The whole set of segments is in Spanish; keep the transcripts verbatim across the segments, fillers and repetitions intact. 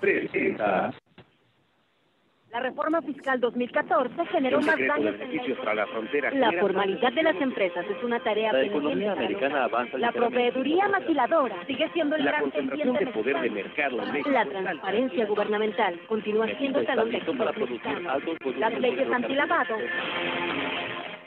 presenta. La reforma fiscal dos mil catorce generó más daños en la para la frontera. La formalidad de las empresas es una tarea pendiente. La economía americana avanza. La proveeduría maquiladora sigue siendo el gran pendiente. La concentración de poder de mercado. La transparencia gubernamental continúa siendo el talón de Aquiles. Las leyes antilavado.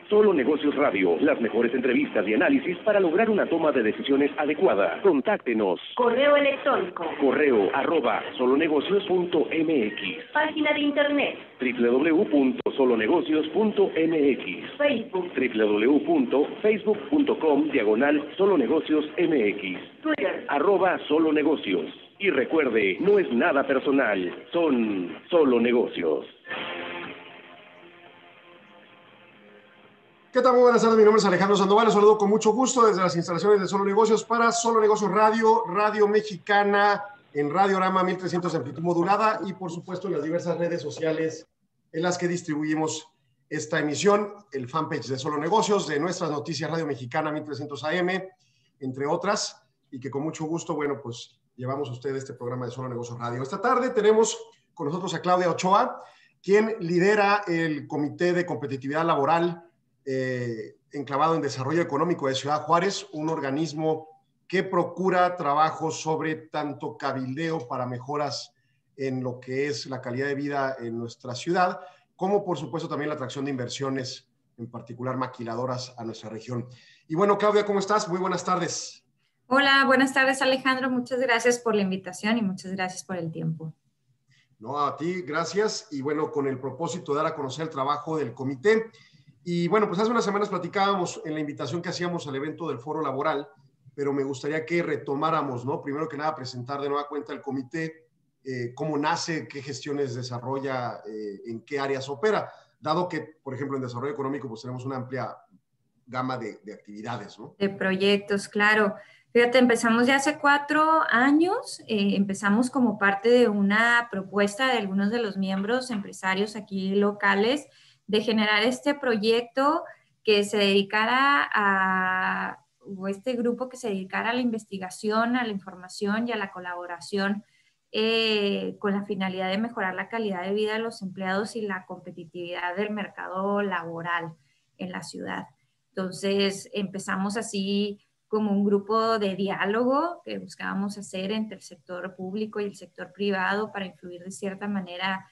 Solo Negocios Radio, las mejores entrevistas y análisis para lograr una toma de decisiones adecuada. Contáctenos. Correo electrónico. Correo arroba solonegocios punto m x. Página de internet. doble u doble u doble u punto solonegocios punto m x. Facebook. doble u doble u doble u punto facebook punto com diagonal solonegocios m x. Twitter. Arroba solonegocios. Y recuerde, no es nada personal, son solo negocios. ¿Qué tal? Muy buenas tardes, mi nombre es Alejandro Sandoval, los saludo con mucho gusto desde las instalaciones de Solo Negocios para Solo Negocios Radio, Radio Mexicana, en Radio Rama mil trescientos de amplitud modulada y por supuesto en las diversas redes sociales en las que distribuimos esta emisión, el fanpage de Solo Negocios, de nuestras noticias Radio Mexicana mil trescientos A M, entre otras, y que con mucho gusto, bueno, pues llevamos a ustedes este programa de Solo Negocios Radio. Esta tarde tenemos con nosotros a Claudia Ochoa, quien lidera el Comité de Competitividad Laboral Eh, enclavado en Desarrollo Económico de Ciudad Juárez, un organismo que procura trabajo sobre tanto cabildeo para mejoras en lo que es la calidad de vida en nuestra ciudad, como por supuesto también la atracción de inversiones, en particular maquiladoras, a nuestra región. Y bueno, Claudia, ¿cómo estás? Muy buenas tardes. Hola, buenas tardes, Alejandro. Muchas gracias por la invitación y muchas gracias por el tiempo. No, a ti, gracias. Y bueno, con el propósito de dar a conocer el trabajo del comité. Y bueno, pues hace unas semanas platicábamos en la invitación que hacíamos al evento del foro laboral, pero me gustaría que retomáramos, ¿no? Primero que nada, presentar de nueva cuenta el comité, eh, cómo nace, qué gestiones desarrolla, eh, en qué áreas opera, dado que, por ejemplo, en desarrollo económico, pues tenemos una amplia gama de, de actividades, ¿no? De proyectos, claro. Fíjate, empezamos ya hace cuatro años, eh, empezamos como parte de una propuesta de algunos de los miembros empresarios aquí locales, de generar este proyecto que se dedicara a, o este grupo que se dedicara a la investigación, a la información y a la colaboración eh, con la finalidad de mejorar la calidad de vida de los empleados y la competitividad del mercado laboral en la ciudad. Entonces empezamos así como un grupo de diálogo que buscábamos hacer entre el sector público y el sector privado para influir de cierta manera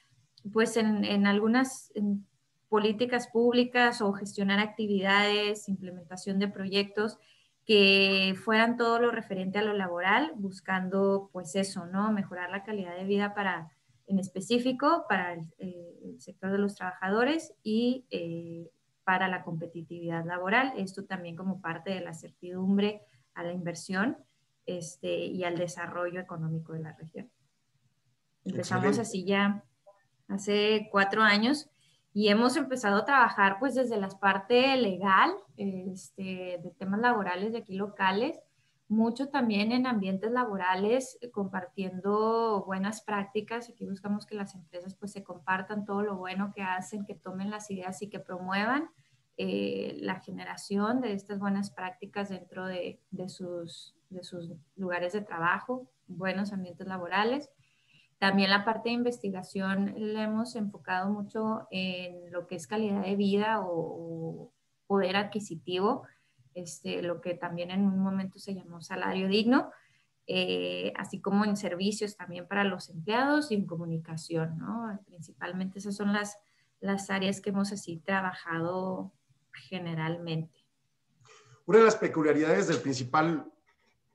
pues en, en algunas... En, políticas públicas o gestionar actividades, implementación de proyectos que fueran todo lo referente a lo laboral, buscando pues eso, ¿no? Mejorar la calidad de vida para, en específico, para el, el sector de los trabajadores y eh, para la competitividad laboral. Esto también como parte de la certidumbre a la inversión este, y al desarrollo económico de la región. Empezamos así ya hace cuatro años. Y hemos empezado a trabajar pues desde la parte legal, este, de temas laborales de aquí locales, mucho también en ambientes laborales, compartiendo buenas prácticas. Aquí buscamos que las empresas pues se compartan todo lo bueno que hacen, que tomen las ideas y que promuevan eh, la generación de estas buenas prácticas dentro de, de, sus, de sus lugares de trabajo, buenos ambientes laborales. También la parte de investigación la hemos enfocado mucho en lo que es calidad de vida o, o poder adquisitivo, este, lo que también en un momento se llamó salario digno, eh, así como en servicios también para los empleados y en comunicación, ¿no? Principalmente esas son las, las áreas que hemos así trabajado generalmente. Una de las peculiaridades del principal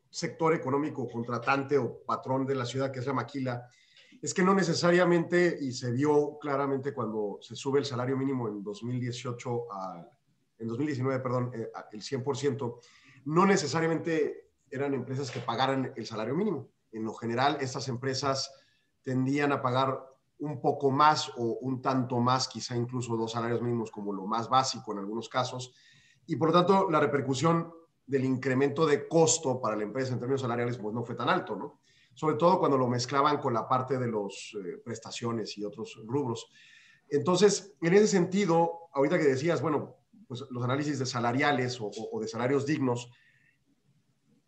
sector económico contratante o patrón de la ciudad, que es la maquila, es que no necesariamente, y se vio claramente cuando se sube el salario mínimo en dos mil dieciocho, a, en dos mil diecinueve, perdón, eh, el cien por ciento, no necesariamente eran empresas que pagaran el salario mínimo. En lo general, estas empresas tendían a pagar un poco más o un tanto más, quizá incluso dos salarios mínimos como lo más básico en algunos casos, y por lo tanto la repercusión del incremento de costo para la empresa en términos salariales pues no fue tan alto, ¿no? Sobre todo cuando lo mezclaban con la parte de las eh, prestaciones y otros rubros. Entonces, en ese sentido, ahorita que decías, bueno, pues los análisis de salariales o, o, o de salarios dignos,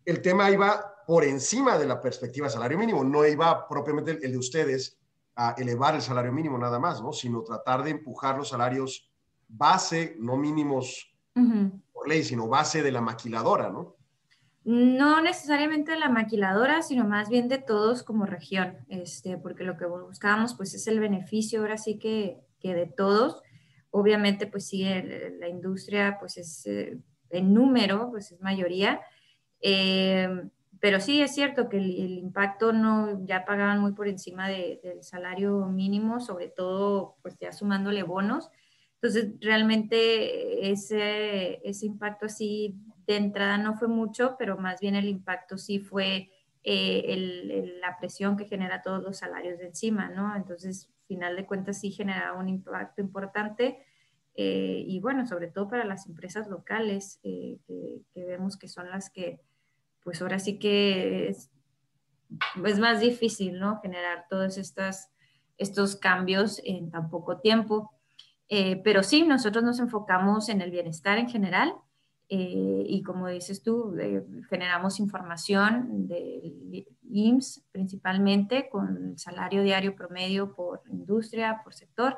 el tema iba por encima de la perspectiva de salario mínimo, no iba propiamente el, el de ustedes a elevar el salario mínimo nada más, ¿no? Sino tratar de empujar los salarios base, no mínimos uh-huh. por ley, sino base de la maquiladora, ¿no? No necesariamente de la maquiladora, sino más bien de todos como región, este, porque lo que buscábamos pues es el beneficio ahora sí que, que de todos. Obviamente pues sí, el, la industria pues es eh, en número, pues es mayoría, eh, pero sí es cierto que el, el impacto no, ya pagaban muy por encima de, del salario mínimo, sobre todo pues ya sumándole bonos. Entonces realmente ese, ese impacto así de entrada no fue mucho, pero más bien el impacto sí fue eh, el, el, la presión que genera todos los salarios de encima, ¿no? Entonces, final de cuentas, sí generaba un impacto importante eh, y, bueno, sobre todo para las empresas locales eh, que, que vemos que son las que, pues ahora sí que es, es más difícil, ¿no? Generar todos estas, estos cambios en tan poco tiempo. Eh, pero sí, nosotros nos enfocamos en el bienestar en general. Eh, y como dices tú, eh, generamos información del I M S S principalmente con el salario diario promedio por industria, por sector,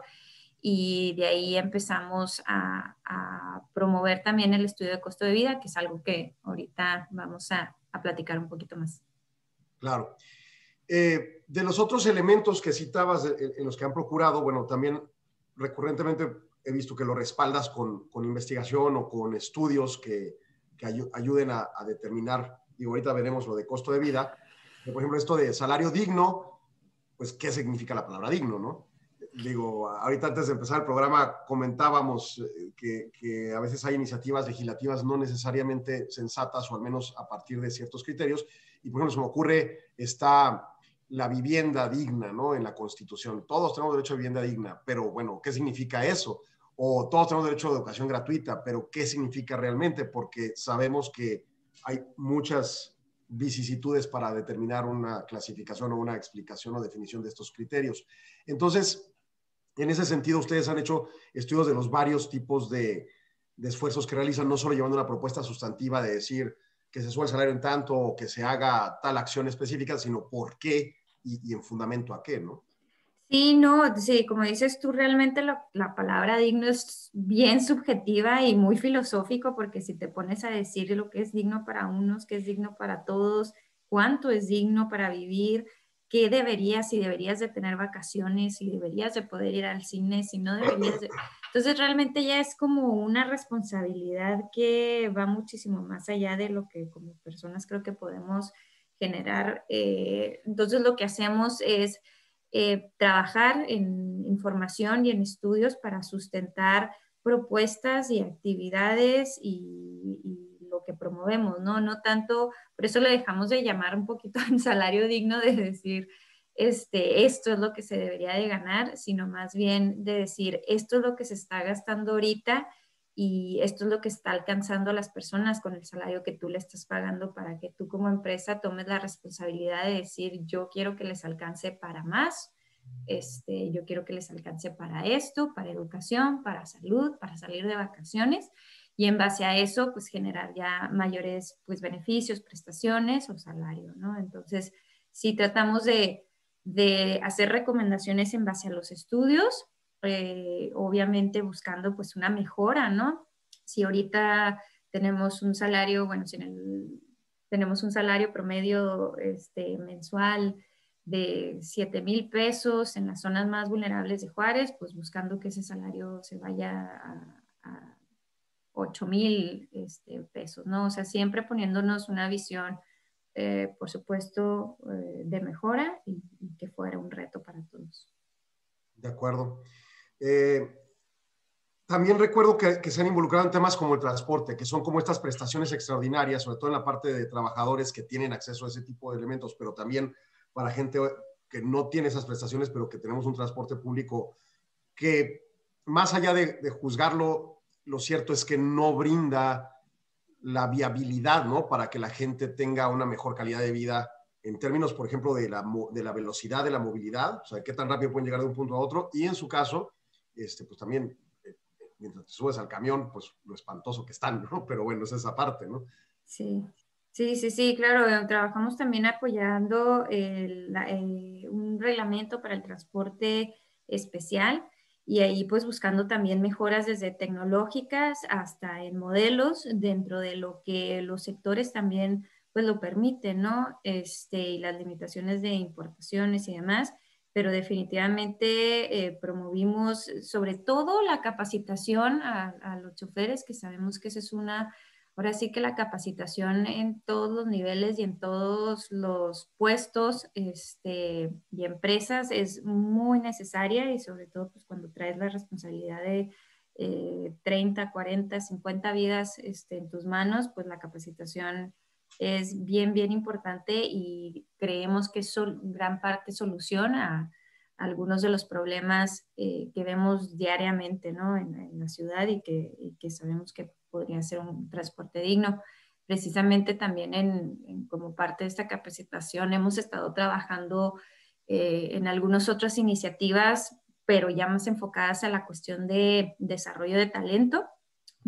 y de ahí empezamos a, a promover también el estudio de costo de vida, que es algo que ahorita vamos a, a platicar un poquito más. Claro. Eh, de los otros elementos que citabas en, en los que han procurado, bueno, también recurrentemente he visto que lo respaldas con, con investigación o con estudios que, que ayuden a, a determinar, y ahorita veremos lo de costo de vida, que, por ejemplo, esto de salario digno, pues, ¿qué significa la palabra digno, no? Digo, ahorita antes de empezar el programa comentábamos que, que a veces hay iniciativas legislativas no necesariamente sensatas, o al menos a partir de ciertos criterios, y, por ejemplo, se me ocurre esta... la vivienda digna, ¿no? En la Constitución. Todos tenemos derecho a vivienda digna, pero bueno, ¿qué significa eso? O todos tenemos derecho a educación gratuita, pero ¿qué significa realmente? Porque sabemos que hay muchas vicisitudes para determinar una clasificación o una explicación o definición de estos criterios. Entonces, en ese sentido, ustedes han hecho estudios de los varios tipos de, de esfuerzos que realizan, no solo llevando una propuesta sustantiva de decir que se suba el salario en tanto o que se haga tal acción específica, sino por qué y, y en fundamento a qué, ¿no? Sí, no, sí, como dices tú, realmente lo, la palabra digno es bien subjetiva y muy filosófico, porque si te pones a decir lo que es digno para unos, qué es digno para todos, cuánto es digno para vivir, qué deberías, si deberías de tener vacaciones, si deberías de poder ir al cine, si no deberías de... Entonces realmente ya es como una responsabilidad que va muchísimo más allá de lo que como personas creo que podemos generar. Eh, entonces lo que hacemos es eh, trabajar en información y en estudios para sustentar propuestas y actividades y, y lo que promovemos, ¿no? No tanto, por eso le dejamos de llamar un poquito en salario digno de decir... Este, esto es lo que se debería de ganar, sino más bien de decir, esto es lo que se está gastando ahorita y esto es lo que está alcanzando a las personas con el salario que tú le estás pagando, para que tú como empresa tomes la responsabilidad de decir, yo quiero que les alcance para más, este, yo quiero que les alcance para esto, para educación, para salud, para salir de vacaciones, y en base a eso, pues generar ya mayores pues, beneficios, prestaciones o salario, ¿no? Entonces, si tratamos de de hacer recomendaciones en base a los estudios, eh, obviamente buscando pues una mejora, ¿no? Si ahorita tenemos un salario, bueno, si en el, tenemos un salario promedio este, mensual de siete mil pesos en las zonas más vulnerables de Juárez, pues buscando que ese salario se vaya a, a ocho mil este, pesos, ¿no? O sea, siempre poniéndonos una visión Eh, por supuesto, eh, de mejora y, y que fuera un reto para todos. De acuerdo. Eh, también recuerdo que, que se han involucrado en temas como el transporte, que son como estas prestaciones extraordinarias, sobre todo en la parte de trabajadores que tienen acceso a ese tipo de elementos, pero también para gente que no tiene esas prestaciones, pero que tenemos un transporte público que, más allá de, de juzgarlo, lo cierto es que no brinda la viabilidad, ¿no? Para que la gente tenga una mejor calidad de vida en términos, por ejemplo, de la, de la velocidad de la movilidad, o sea, qué tan rápido pueden llegar de un punto a otro, y en su caso, este, pues también, eh, mientras te subes al camión, pues lo espantoso que están, ¿no? Pero bueno, es esa parte, ¿no? Sí. Sí, sí, sí, claro. Trabajamos también apoyando el, el, un reglamento para el transporte especial y ahí pues buscando también mejoras desde tecnológicas hasta en modelos dentro de lo que los sectores también pues lo permiten, ¿no? Este, y las limitaciones de importaciones y demás, pero definitivamente eh, promovimos sobre todo la capacitación a, a los choferes, que sabemos que esa es una... Ahora sí que la capacitación en todos los niveles y en todos los puestos este, y empresas es muy necesaria y sobre todo pues, cuando traes la responsabilidad de eh, treinta, cuarenta, cincuenta vidas este, en tus manos, pues la capacitación es bien, bien importante y creemos que es sol- gran parte solución a, a algunos de los problemas eh, que vemos diariamente, ¿no? en, en la ciudad y que, y que sabemos que podría ser un transporte digno. Precisamente también en, en, como parte de esta capacitación hemos estado trabajando eh, en algunas otras iniciativas, pero ya más enfocadas a la cuestión de desarrollo de talento.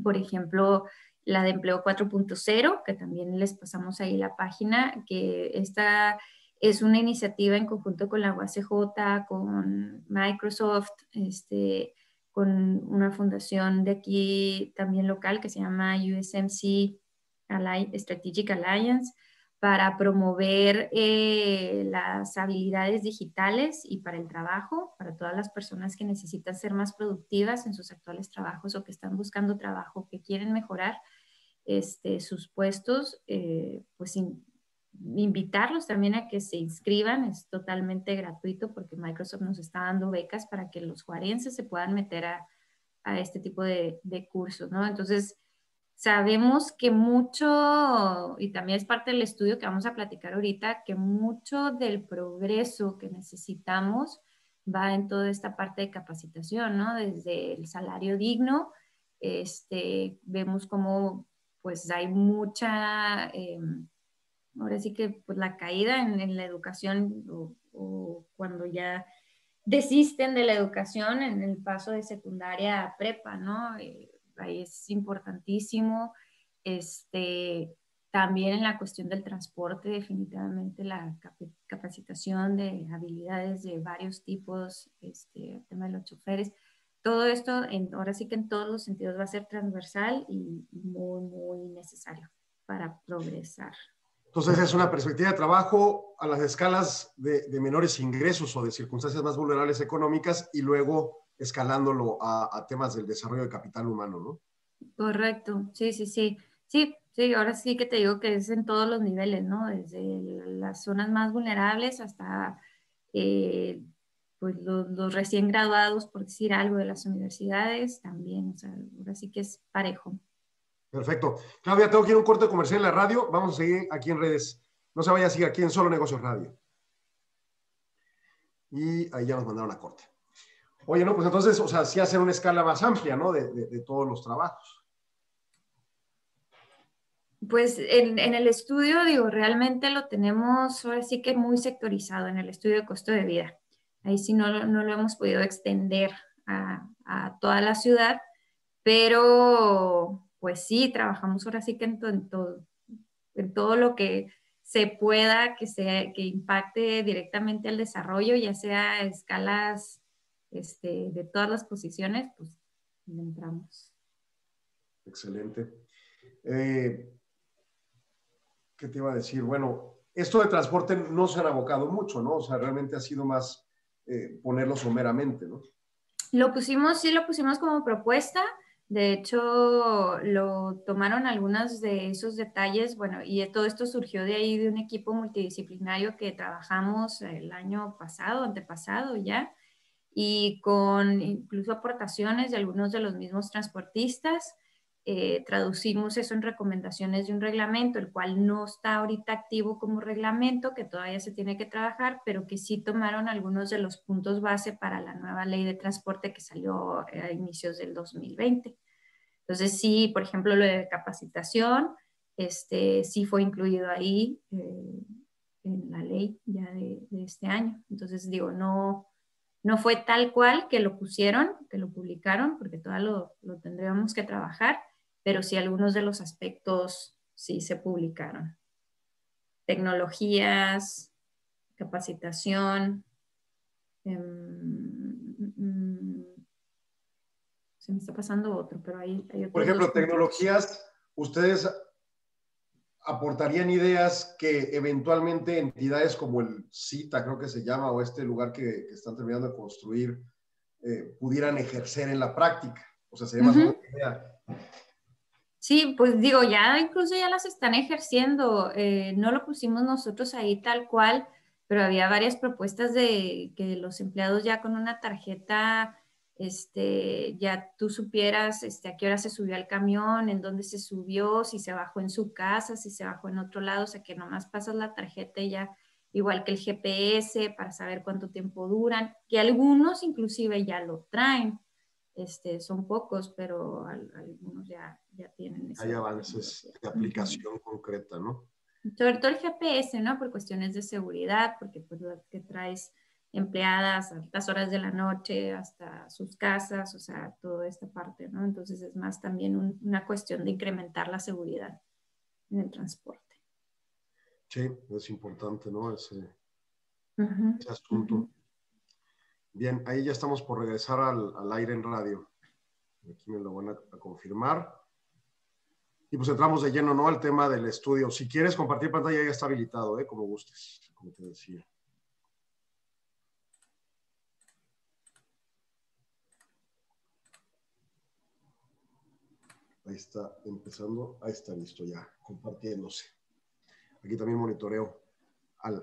Por ejemplo, la de Empleo cuatro punto cero, que también les pasamos ahí la página, que esta es una iniciativa en conjunto con la U A C J, con Microsoft, este... con una fundación de aquí también local que se llama U S M C Strategic Alliance para promover eh, las habilidades digitales y para el trabajo, para todas las personas que necesitan ser más productivas en sus actuales trabajos o que están buscando trabajo, que quieren mejorar este, sus puestos, eh, pues in, invitarlos también a que se inscriban, es totalmente gratuito porque Microsoft nos está dando becas para que los juarenses se puedan meter a, a este tipo de, de cursos, ¿no? Entonces, sabemos que mucho, y también es parte del estudio que vamos a platicar ahorita, que mucho del progreso que necesitamos va en toda esta parte de capacitación, ¿no? Desde el salario digno, este, vemos cómo pues hay mucha... Eh, Ahora sí que pues, la caída en, en la educación o, o cuando ya desisten de la educación en el paso de secundaria a prepa, ¿no? Eh, ahí es importantísimo. Este, también en la cuestión del transporte, definitivamente la cap capacitación de habilidades de varios tipos, este, el tema de los choferes. Todo esto, en, ahora sí que en todos los sentidos va a ser transversal y muy, muy necesario para progresar. Entonces es una perspectiva de trabajo a las escalas de, de menores ingresos o de circunstancias más vulnerables económicas y luego escalándolo a, a temas del desarrollo de capital humano, ¿no? Correcto, sí, sí, sí. Sí, sí, ahora sí que te digo que es en todos los niveles, ¿no? Desde las zonas más vulnerables hasta eh, pues los, los recién graduados, por decir algo, de las universidades también, o sea, ahora sí que es parejo. Perfecto. Claudia, tengo que ir a un corte comercial en la radio. Vamos a seguir aquí en redes. No se vaya, sigue aquí en Solo Negocios Radio. Y ahí ya nos mandaron a corte. Oye, no, pues entonces, o sea, sí hacen una escala más amplia, ¿no? De, de, de todos los trabajos. Pues en, en el estudio, digo, realmente lo tenemos ahora sí que muy sectorizado en el estudio de costo de vida. Ahí sí no, no lo hemos podido extender a, a toda la ciudad, pero... Pues sí, trabajamos ahora sí que en, to, en, todo, en todo lo que se pueda, que, sea, que impacte directamente al desarrollo, ya sea a escalas este, de todas las posiciones, pues entramos. Excelente. Eh, ¿Qué te iba a decir? Bueno, esto de transporte no se han abocado mucho, ¿no? O sea, realmente ha sido más eh, ponerlo someramente, ¿no? Lo pusimos, sí lo pusimos como propuesta. De hecho, lo tomaron algunos de esos detalles, bueno, y todo esto surgió de ahí de un equipo multidisciplinario que trabajamos el año pasado, antepasado ya, y con incluso aportaciones de algunos de los mismos transportistas, eh, traducimos eso en recomendaciones de un reglamento, el cual no está ahorita activo como reglamento, que todavía se tiene que trabajar, pero que sí tomaron algunos de los puntos base para la nueva ley de transporte que salió a inicios del dos mil veinte. Entonces sí, por ejemplo, lo de capacitación, este, sí fue incluido ahí eh, en la ley ya de, de este año. Entonces digo, no, no fue tal cual que lo pusieron, que lo publicaron, porque todavía lo, lo tendríamos que trabajar, pero sí algunos de los aspectos sí se publicaron. tecnologías, capacitación, eh, se me está pasando otro, pero ahí hay otro. Por ejemplo, tecnologías, ustedes aportarían ideas que eventualmente entidades como el CITA, creo que se llama, o este lugar que, que están terminando de construir, eh, pudieran ejercer en la práctica. O sea, sería más una idea. Sí, pues digo, ya incluso ya las están ejerciendo. Eh, no lo pusimos nosotros ahí tal cual, pero había varias propuestas de que los empleados ya con una tarjeta, este, ya tú supieras este, a qué hora se subió al camión, en dónde se subió, si se bajó en su casa, si se bajó en otro lado, o sea que nomás pasas la tarjeta y ya, igual que el G P S, para saber cuánto tiempo duran, que algunos inclusive ya lo traen, este, son pocos, pero al, algunos ya, ya tienen. Hay avances de aplicación concreta, ¿no? Sobre todo el G P S, ¿no? Por cuestiones de seguridad, porque pues lo que traes empleadas a altas horas de la noche, hasta sus casas, o sea, toda esta parte, ¿no? Entonces es más también un, una cuestión de incrementar la seguridad en el transporte. Sí, es importante, ¿no? Ese, uh-huh. ese asunto. Uh-huh. Bien, ahí ya estamos por regresar al, al aire en radio. Aquí me lo van a, a confirmar. Y pues entramos de lleno, ¿no? Al tema del estudio. Si quieres compartir pantalla, ya está habilitado, ¿eh? Como gustes, como te decía. Ahí está empezando, ahí está listo ya, compartiéndose. Aquí también monitoreo al,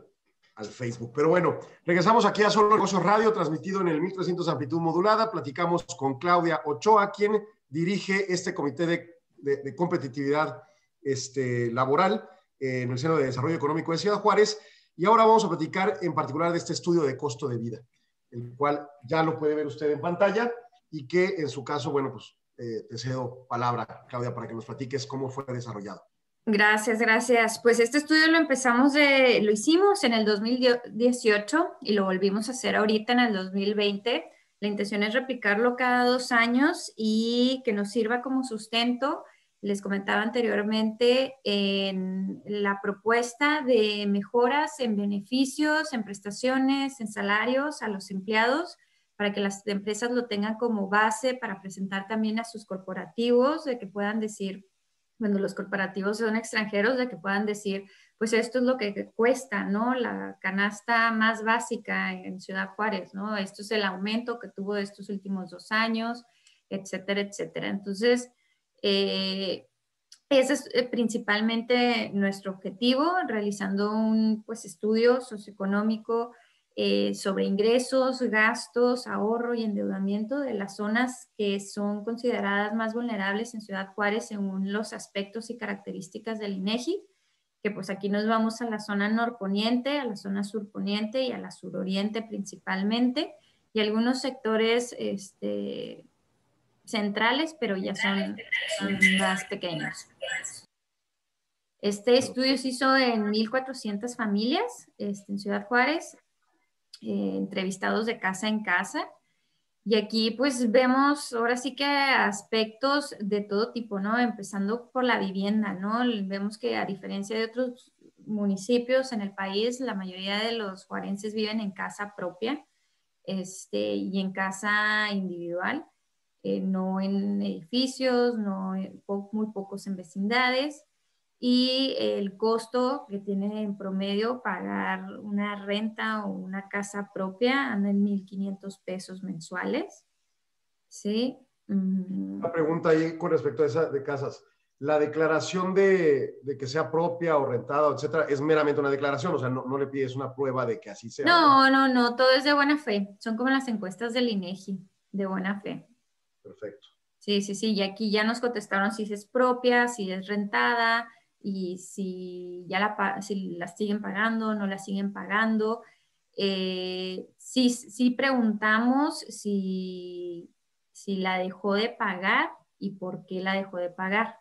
al Facebook. Pero bueno, regresamos aquí a Solo Negocios Radio, transmitido en el mil trescientos amplitud modulada. Platicamos con Claudia Ochoa, quien dirige este comité de, de, de competitividad este, laboral eh, en el Centro de Desarrollo Económico de Ciudad Juárez. Y ahora vamos a platicar en particular de este estudio de costo de vida, el cual ya lo puede ver usted en pantalla y que en su caso, bueno, pues, Eh, te cedo palabra, Claudia, para que nos platiques cómo fue desarrollado. Gracias, gracias. Pues este estudio lo empezamos, de, lo hicimos en el dos mil dieciocho y lo volvimos a hacer ahorita en el dos mil veinte. La intención es replicarlo cada dos años y que nos sirva como sustento. Les comentaba anteriormente en la propuesta de mejoras en beneficios, en prestaciones, en salarios a los empleados, para que las empresas lo tengan como base para presentar también a sus corporativos, de que puedan decir, cuando los corporativos son extranjeros, de que puedan decir, pues esto es lo que cuesta, ¿no? La canasta más básica en Ciudad Juárez, ¿no? Esto es el aumento que tuvo de estos últimos dos años, etcétera, etcétera. Entonces, eh, ese es principalmente nuestro objetivo, realizando un pues, estudio socioeconómico Eh, sobre ingresos, gastos, ahorro y endeudamiento de las zonas que son consideradas más vulnerables en Ciudad Juárez según los aspectos y características del INEGI, que pues aquí nos vamos a la zona norponiente, a la zona surponiente y a la suroriente principalmente, y algunos sectores este, centrales, pero ya son, son más pequeños. Este estudio se hizo en mil cuatrocientas familias este, en Ciudad Juárez, Eh, entrevistados de casa en casa, y aquí pues vemos ahora sí que aspectos de todo tipo, ¿no? Empezando por la vivienda, ¿no? Vemos que a diferencia de otros municipios en el país, la mayoría de los juarenses viven en casa propia este, y en casa individual, eh, no en edificios, no, po- muy pocos en vecindades. Y el costo que tiene en promedio pagar una renta o una casa propia anda en mil quinientos pesos mensuales. ¿Sí? Mm. Una pregunta ahí con respecto a esa de casas. La declaración de, de que sea propia o rentada, etcétera, es meramente una declaración, o sea, no, no le pides una prueba de que así sea. No, no, no, no, todo es de buena fe. Son como las encuestas del INEGI, de buena fe. Perfecto. Sí, sí, sí, y aquí ya nos contestaron si es propia, si es rentada, y si ya la, si la siguen pagando, no la siguen pagando. Eh, sí, sí preguntamos si, si la dejó de pagar y por qué la dejó de pagar,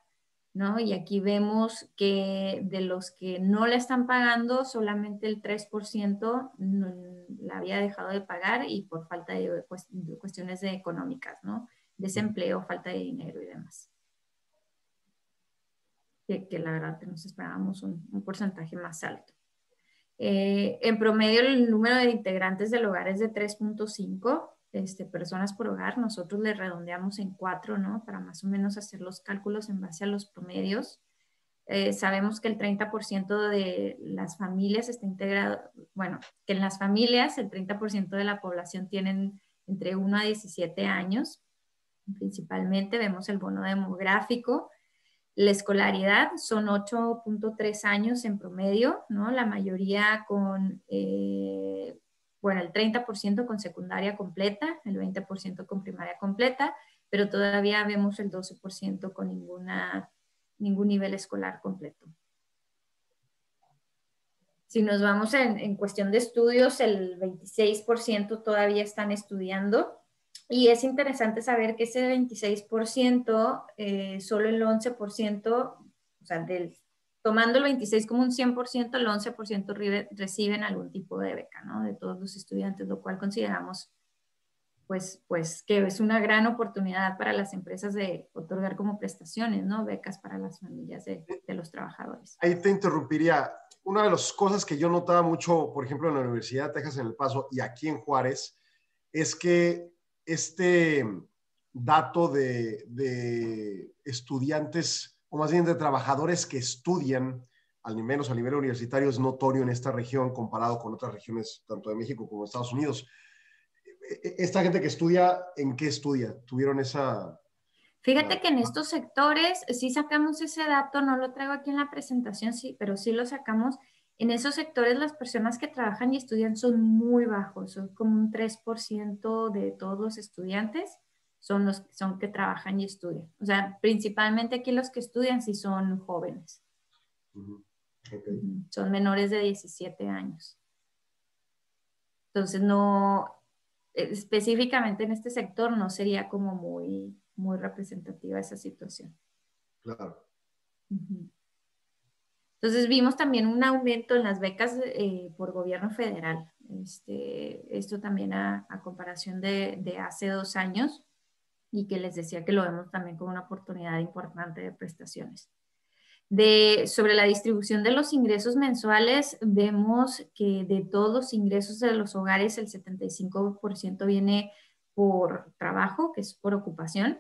¿no? Y aquí vemos que de los que no la están pagando, solamente el tres por ciento no, la había dejado de pagar y por falta de, pues, de cuestiones de económicas, ¿no? Desempleo, falta de dinero y demás. Que, que la verdad que nos esperábamos un, un porcentaje más alto. Eh, en promedio el número de integrantes del hogar es de tres punto cinco este, personas por hogar. Nosotros le redondeamos en cuatro, ¿no? Para más o menos hacer los cálculos en base a los promedios. Eh, sabemos que el treinta por ciento de las familias está integrado, bueno, que en las familias el treinta por ciento de la población tienen entre uno a diecisiete años. Principalmente vemos el bono demográfico. La escolaridad son ocho punto tres años en promedio, ¿no? La mayoría con, eh, bueno, el treinta por ciento con secundaria completa, el veinte por ciento con primaria completa, pero todavía vemos el doce por ciento con ninguna, ningún nivel escolar completo. Si nos vamos en, en cuestión de estudios, el veintiséis por ciento todavía están estudiando. Y es interesante saber que ese veintiséis por ciento, eh, solo el once por ciento, o sea, del, tomando el veintiséis por ciento como un cien por ciento, el once por ciento re, reciben algún tipo de beca, ¿no? De todos los estudiantes, lo cual consideramos, pues, pues, que es una gran oportunidad para las empresas de otorgar como prestaciones, ¿no? Becas para las familias de, de los trabajadores. Ahí te interrumpiría. Una de las cosas que yo notaba mucho, por ejemplo, en la Universidad de Texas en El Paso y aquí en Juárez, es que este dato de, de estudiantes, o más bien de trabajadores que estudian, al menos a nivel universitario, es notorio en esta región comparado con otras regiones, tanto de México como de Estados Unidos. Esta gente que estudia, ¿en qué estudia? ¿Tuvieron esa...? Fíjate que en estos sectores, sí sacamos ese dato, no lo traigo aquí en la presentación, sí, pero sí lo sacamos. En esos sectores las personas que trabajan y estudian son muy bajos, son como un tres por ciento de todos los estudiantes son los son que trabajan y estudian. O sea, principalmente aquí los que estudian sí son jóvenes. Uh-huh. Okay. Son menores de diecisiete años. Entonces no, específicamente en este sector no sería como muy, muy representativa esa situación. Claro. Uh-huh. Entonces vimos también un aumento en las becas eh, por gobierno federal. Este, esto también a, a comparación de, de hace dos años y que les decía que lo vemos también como una oportunidad importante de prestaciones. De, sobre la distribución de los ingresos mensuales, vemos que de todos los ingresos de los hogares el setenta y cinco por ciento viene por trabajo, que es por ocupación,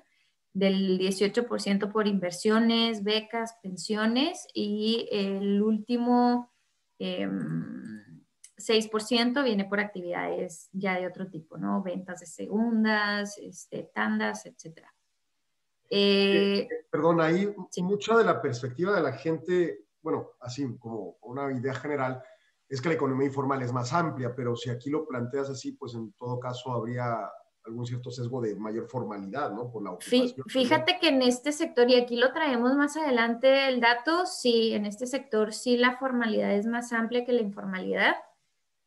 del dieciocho por ciento por inversiones, becas, pensiones y el último eh, seis por ciento viene por actividades ya de otro tipo, ¿no? Ventas de segundas, este, tandas, etcétera. Eh, eh, perdón, ahí sí. Mucha de la perspectiva de la gente, bueno, así como una idea general, es que la economía informal es más amplia, pero si aquí lo planteas así, pues en todo caso habría algún cierto sesgo de mayor formalidad, ¿no? Por la ocupación. Fíjate que en este sector, y aquí lo traemos más adelante el dato, sí, en este sector sí la formalidad es más amplia que la informalidad.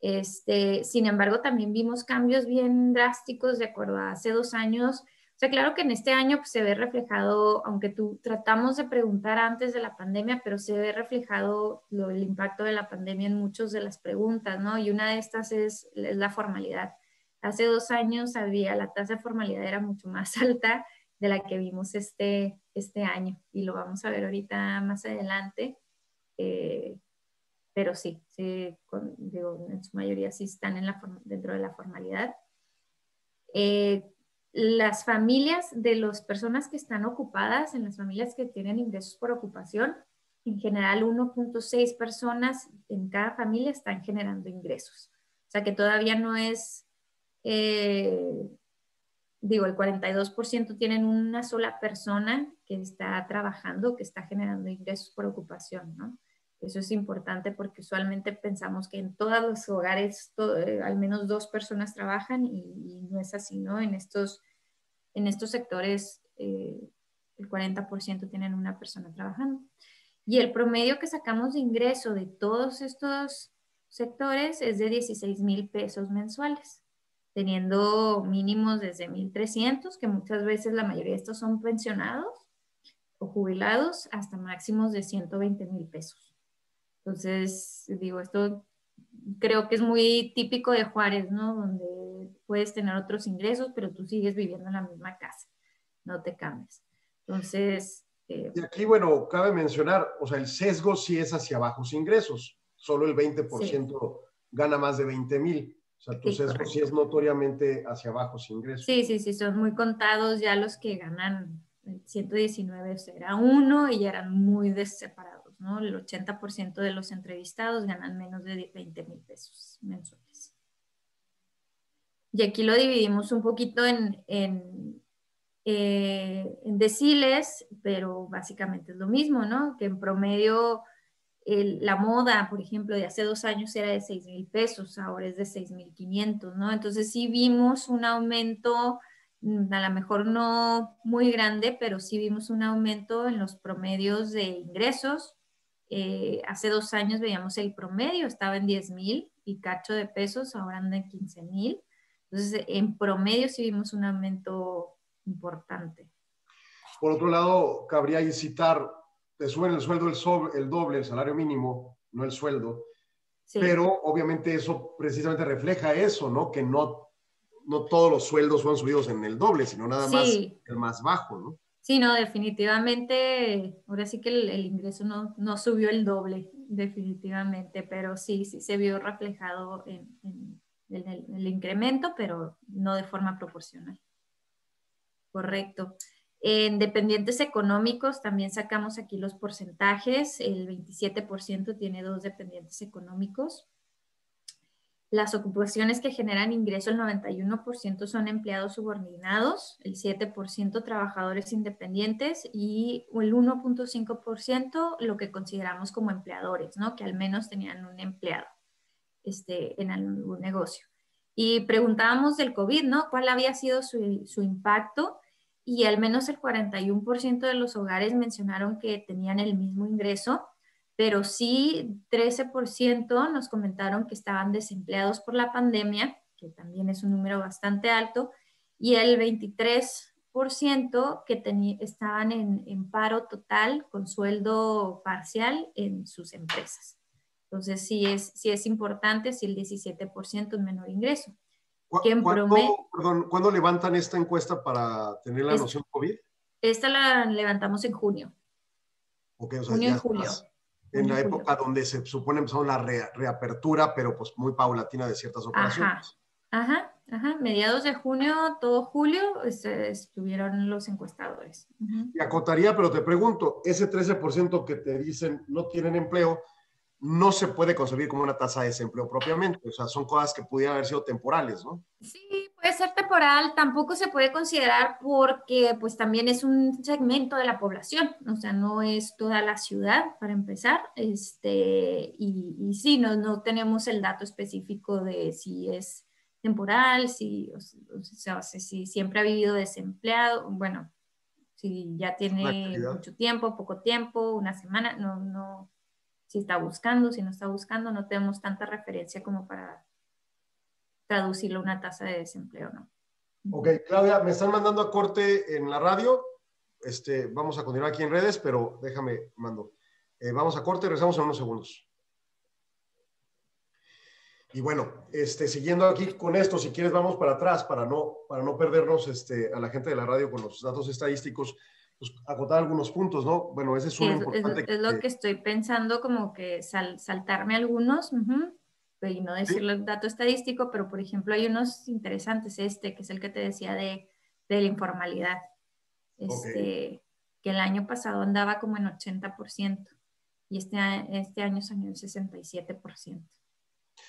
Este, sin embargo, también vimos cambios bien drásticos de acuerdo a hace dos años. O sea, claro que en este año pues, se ve reflejado, aunque tú tratamos de preguntar antes de la pandemia, pero se ve reflejado lo, el impacto de la pandemia en muchas de las preguntas, ¿no? Y una de estas es, es la formalidad. Hace dos años había, la tasa de formalidad era mucho más alta de la que vimos este, este año y lo vamos a ver ahorita más adelante, eh, pero sí, sí con, digo, en su mayoría sí están en la, dentro de la formalidad. Eh, las familias de las personas que están ocupadas, en las familias que tienen ingresos por ocupación, en general uno punto seis personas en cada familia están generando ingresos. O sea que todavía no es... Eh, digo, el cuarenta y dos por ciento tienen una sola persona que está trabajando, que está generando ingresos por ocupación, ¿no? Eso es importante porque usualmente pensamos que en todos los hogares todo, eh, al menos dos personas trabajan y, y no es así, ¿no? En estos, en estos sectores eh, el cuarenta por ciento tienen una persona trabajando. Y el promedio que sacamos de ingreso de todos estos sectores es de dieciséis mil pesos mensuales, teniendo mínimos desde mil trescientos, que muchas veces la mayoría de estos son pensionados o jubilados, hasta máximos de ciento veinte mil pesos. Entonces, digo, esto creo que es muy típico de Juárez, ¿no? Donde puedes tener otros ingresos, pero tú sigues viviendo en la misma casa, no te cambias. Entonces... Eh, y aquí, bueno, cabe mencionar, o sea, el sesgo sí es hacia bajos ingresos. solo el veinte por ciento sí. gana más de veinte mil. O sea, tu sí, sesgo correcto. sí es notoriamente hacia abajo, sin ingresos. Sí, sí, sí, son muy contados ya los que ganan ciento diecinueve, era uno y ya eran muy deseparados, ¿no? El ochenta por ciento de los entrevistados ganan menos de veinte mil pesos mensuales. Y aquí lo dividimos un poquito en, en, eh, en deciles, pero básicamente es lo mismo, ¿no? Que en promedio el, la moda, por ejemplo, de hace dos años era de seis mil pesos, ahora es de seis mil quinientos, ¿no? Entonces sí vimos un aumento... a lo mejor no muy grande, pero sí vimos un aumento en los promedios de ingresos. Eh, hace dos años veíamos el promedio, estaba en diez mil y cacho de pesos, ahora anda en quince mil. Entonces, en promedio sí vimos un aumento importante. Por otro lado, cabría ahí citar, te suben el sueldo el, sobre, el doble, el salario mínimo, no el sueldo, sí. pero obviamente eso precisamente refleja eso, ¿no? Que no... no todos los sueldos fueron subidos en el doble, sino nada más sí. el más bajo, ¿no? Sí, no, definitivamente, ahora sí que el, el ingreso no, no subió el doble, definitivamente, pero sí, sí se vio reflejado en, en, en, el, en el incremento, pero no de forma proporcional. Correcto. En dependientes económicos también sacamos aquí los porcentajes, el veintisiete por ciento tiene dos dependientes económicos. Las ocupaciones que generan ingresos, el noventa y uno por ciento son empleados subordinados, el siete por ciento trabajadores independientes y el uno punto cinco por ciento lo que consideramos como empleadores, ¿no? Que al menos tenían un empleado este, en algún negocio. Y preguntábamos del COVID, ¿no? ¿Cuál había sido su, su impacto? Y al menos el cuarenta y uno por ciento de los hogares mencionaron que tenían el mismo ingreso, pero sí trece por ciento nos comentaron que estaban desempleados por la pandemia, que también es un número bastante alto, y el veintitrés por ciento que estaban en, en paro total con sueldo parcial en sus empresas. Entonces sí es, sí es importante, si sí el diecisiete por ciento es menor ingreso. ¿Cu que en ¿cuándo, promedio, perdón, ¿Cuándo levantan esta encuesta para tener la esta, noción COVID? Esta la levantamos en junio. Okay, o sea, junio y julio. Más. En la época donde se supone empezaron la re, reapertura, pero pues muy paulatina de ciertas operaciones. Ajá, ajá, ajá. Mediados de junio, todo julio, estuvieron los encuestadores. Uh-huh. Y acotaría, pero te pregunto, ese trece por ciento que te dicen no tienen empleo, no se puede concebir como una tasa de desempleo propiamente. O sea, son cosas que pudieran haber sido temporales, ¿no? Sí, puede ser temporal. Tampoco se puede considerar porque pues también es un segmento de la población. O sea, no es toda la ciudad, para empezar. Este, y, y sí, no, no tenemos el dato específico de si es temporal, si, o sea, si siempre ha vivido desempleado. Bueno, si ya tiene mucho tiempo, poco tiempo, una semana, no, no... si está buscando, si no está buscando, no tenemos tanta referencia como para traducirlo a una tasa de desempleo, ¿no? Ok, Claudia, me están mandando a corte en la radio, este, vamos a continuar aquí en redes, pero déjame, mando, eh, vamos a corte, regresamos en unos segundos. Y bueno, este, siguiendo aquí con esto, si quieres vamos para atrás, para no, para no perdernos este, a la gente de la radio con los datos estadísticos, pues, acotar algunos puntos, ¿no? Bueno, ese es un sí, importante... Es, es lo que, que estoy pensando, como que sal, saltarme algunos, uh-huh, y no decirle el dato estadístico, pero por ejemplo hay unos interesantes, este, que es el que te decía de, de la informalidad, este, okay. que el año pasado andaba como en ochenta por ciento, y este, este año salió en sesenta y siete por ciento.